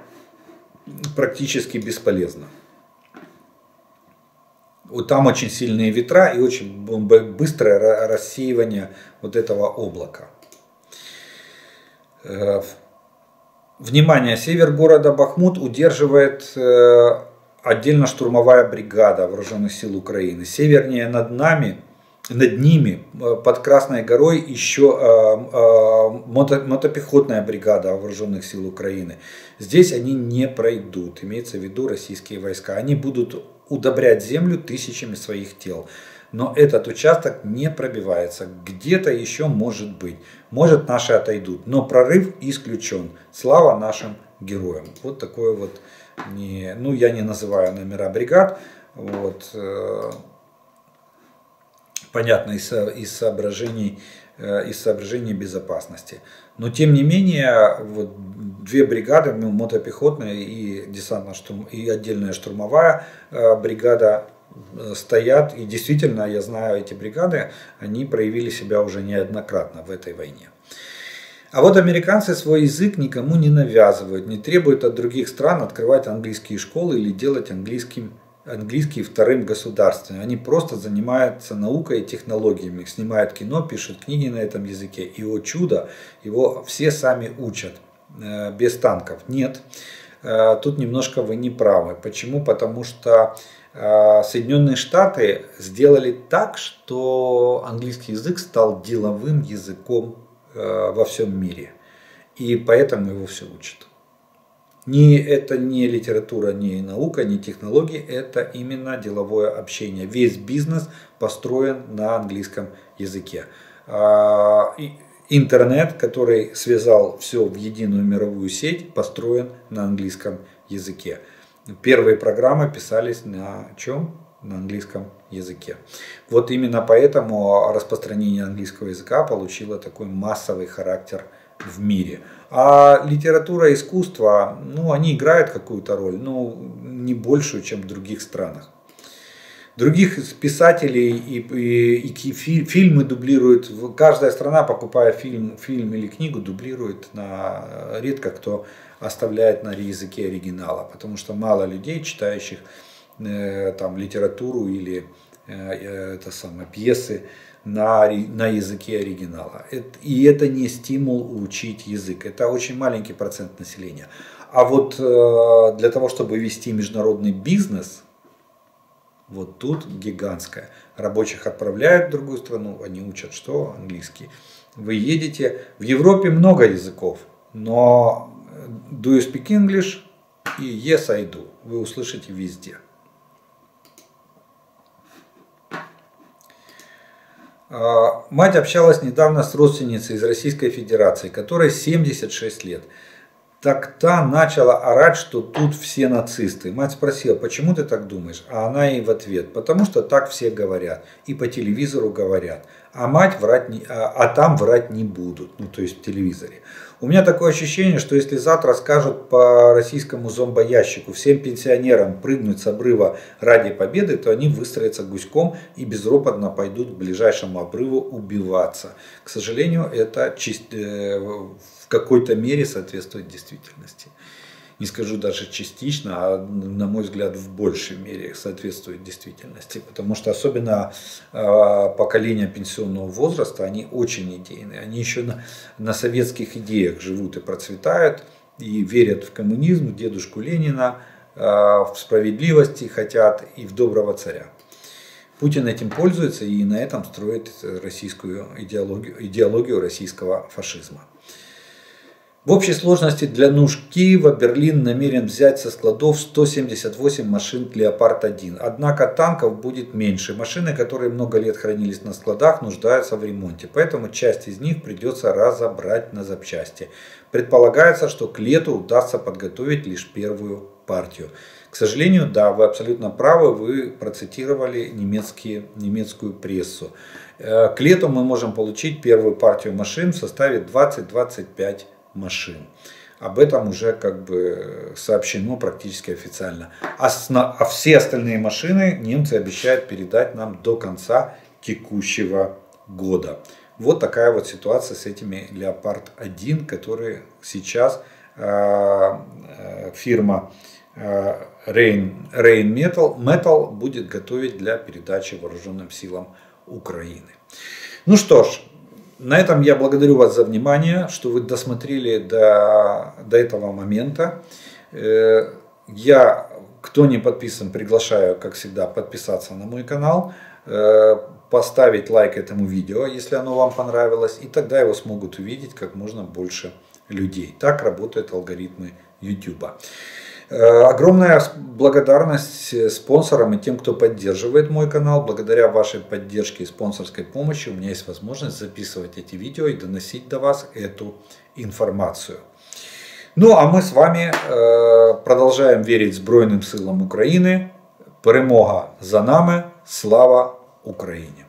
практически бесполезно. Там очень сильные ветра и очень быстрое рассеивание вот этого облака. Внимание, север города Бахмут удерживает отдельно штурмовая бригада Вооруженных сил Украины. Севернее над нами, над ними, под Красной горой, еще мото, мотопехотная бригада Вооруженных сил Украины. Здесь они не пройдут, имеется в виду российские войска. Они будут удобрять землю тысячами своих тел. Но этот участок не пробивается. Где-то еще может быть. Может, наши отойдут. Но прорыв исключен. Слава нашим героям. Вот такое вот, не, ну я не называю номера бригад. Вот, э, понятно, из, из, соображений, э, из соображений безопасности. Но тем не менее, вот, две бригады, мотопехотная и десантно-штурм, и отдельная штурмовая э, бригада, стоят, и действительно, я знаю эти бригады, они проявили себя уже неоднократно в этой войне. А вот американцы свой язык никому не навязывают, не требуют от других стран открывать английские школы или делать английским, английский вторым государственным. Они просто занимаются наукой и технологиями, снимают кино, пишут книги на этом языке. И, о чудо, его все сами учат, без танков. Нет, тут немножко вы не правы. Почему? Потому что Соединенные Штаты сделали так, что английский язык стал деловым языком во всем мире. И поэтому его все учат. Не, это не литература, не наука, не технологии, это именно деловое общение. Весь бизнес построен на английском языке. Интернет, который связал все в единую мировую сеть, построен на английском языке. Первые программы писались на чем? На английском языке. Вот именно поэтому распространение английского языка получило такой массовый характер в мире. А литература и искусство, ну, они играют какую-то роль, но не большую, чем в других странах. Других писателей и, и, и фи, фильмы дублируют. Каждая страна, покупая фильм, фильм или книгу, дублирует на редко кто оставляет на языке оригинала, потому что мало людей, читающих э, там, литературу или э, это самое, пьесы на, на языке оригинала. Это, и это не стимул учить язык. Это очень маленький процент населения. А вот э, для того, чтобы вести международный бизнес, вот тут гигантская. Рабочих отправляют в другую страну, они учат что? Английский. Вы едете. В Европе много языков, но do you speak English и yes I do вы услышите везде. Мать общалась недавно с родственницей из Российской Федерации, которой семьдесят шесть лет. Так та начала орать, что тут все нацисты. Мать спросила, почему ты так думаешь? А она ей в ответ, потому что так все говорят. И по телевизору говорят. А, мать врать не, а, а там врать не будут. Ну, то есть в телевизоре. У меня такое ощущение, что если завтра скажут по российскому зомбоящику всем пенсионерам прыгнуть с обрыва ради победы, то они выстроятся гуськом и безропотно пойдут к ближайшему обрыву убиваться. К сожалению, это чисто... в какой-то мере соответствует действительности. Не скажу даже частично, а на мой взгляд в большей мере соответствует действительности. Потому что особенно э, поколение пенсионного возраста, они очень идейные. Они еще на, на советских идеях живут и процветают, и верят в коммунизм, в дедушку Ленина, э, в справедливости хотят и в доброго царя. Путин этим пользуется и на этом строит российскую идеологию, идеологию российского фашизма. В общей сложности для нужд Киева Берлин намерен взять со складов сто семьдесят восемь машин «Леопард один». Однако танков будет меньше. Машины, которые много лет хранились на складах, нуждаются в ремонте. Поэтому часть из них придется разобрать на запчасти. Предполагается, что к лету удастся подготовить лишь первую партию. К сожалению, да, вы абсолютно правы, вы процитировали немецкие, немецкую прессу. К лету мы можем получить первую партию машин в составе двадцать-двадцать пять машин. Об этом уже как бы сообщено практически официально. А, сна, а все остальные машины немцы обещают передать нам до конца текущего года. Вот такая вот ситуация с этими «Леопард один», которые сейчас э, э, фирма Rheinmetall будет готовить для передачи вооруженным силам Украины. Ну что ж, на этом я благодарю вас за внимание, что вы досмотрели до, до этого момента. Я, кто не подписан, приглашаю, как всегда, подписаться на мой канал, поставить лайк этому видео, если оно вам понравилось, и тогда его смогут увидеть как можно больше людей. Так работают алгоритмы YouTube. Огромная благодарность спонсорам и тем, кто поддерживает мой канал. Благодаря вашей поддержке и спонсорской помощи у меня есть возможность записывать эти видео и доносить до вас эту информацию. Ну а мы с вами продолжаем верить Збройним силам Украины. Перемога за нами. Слава Украине!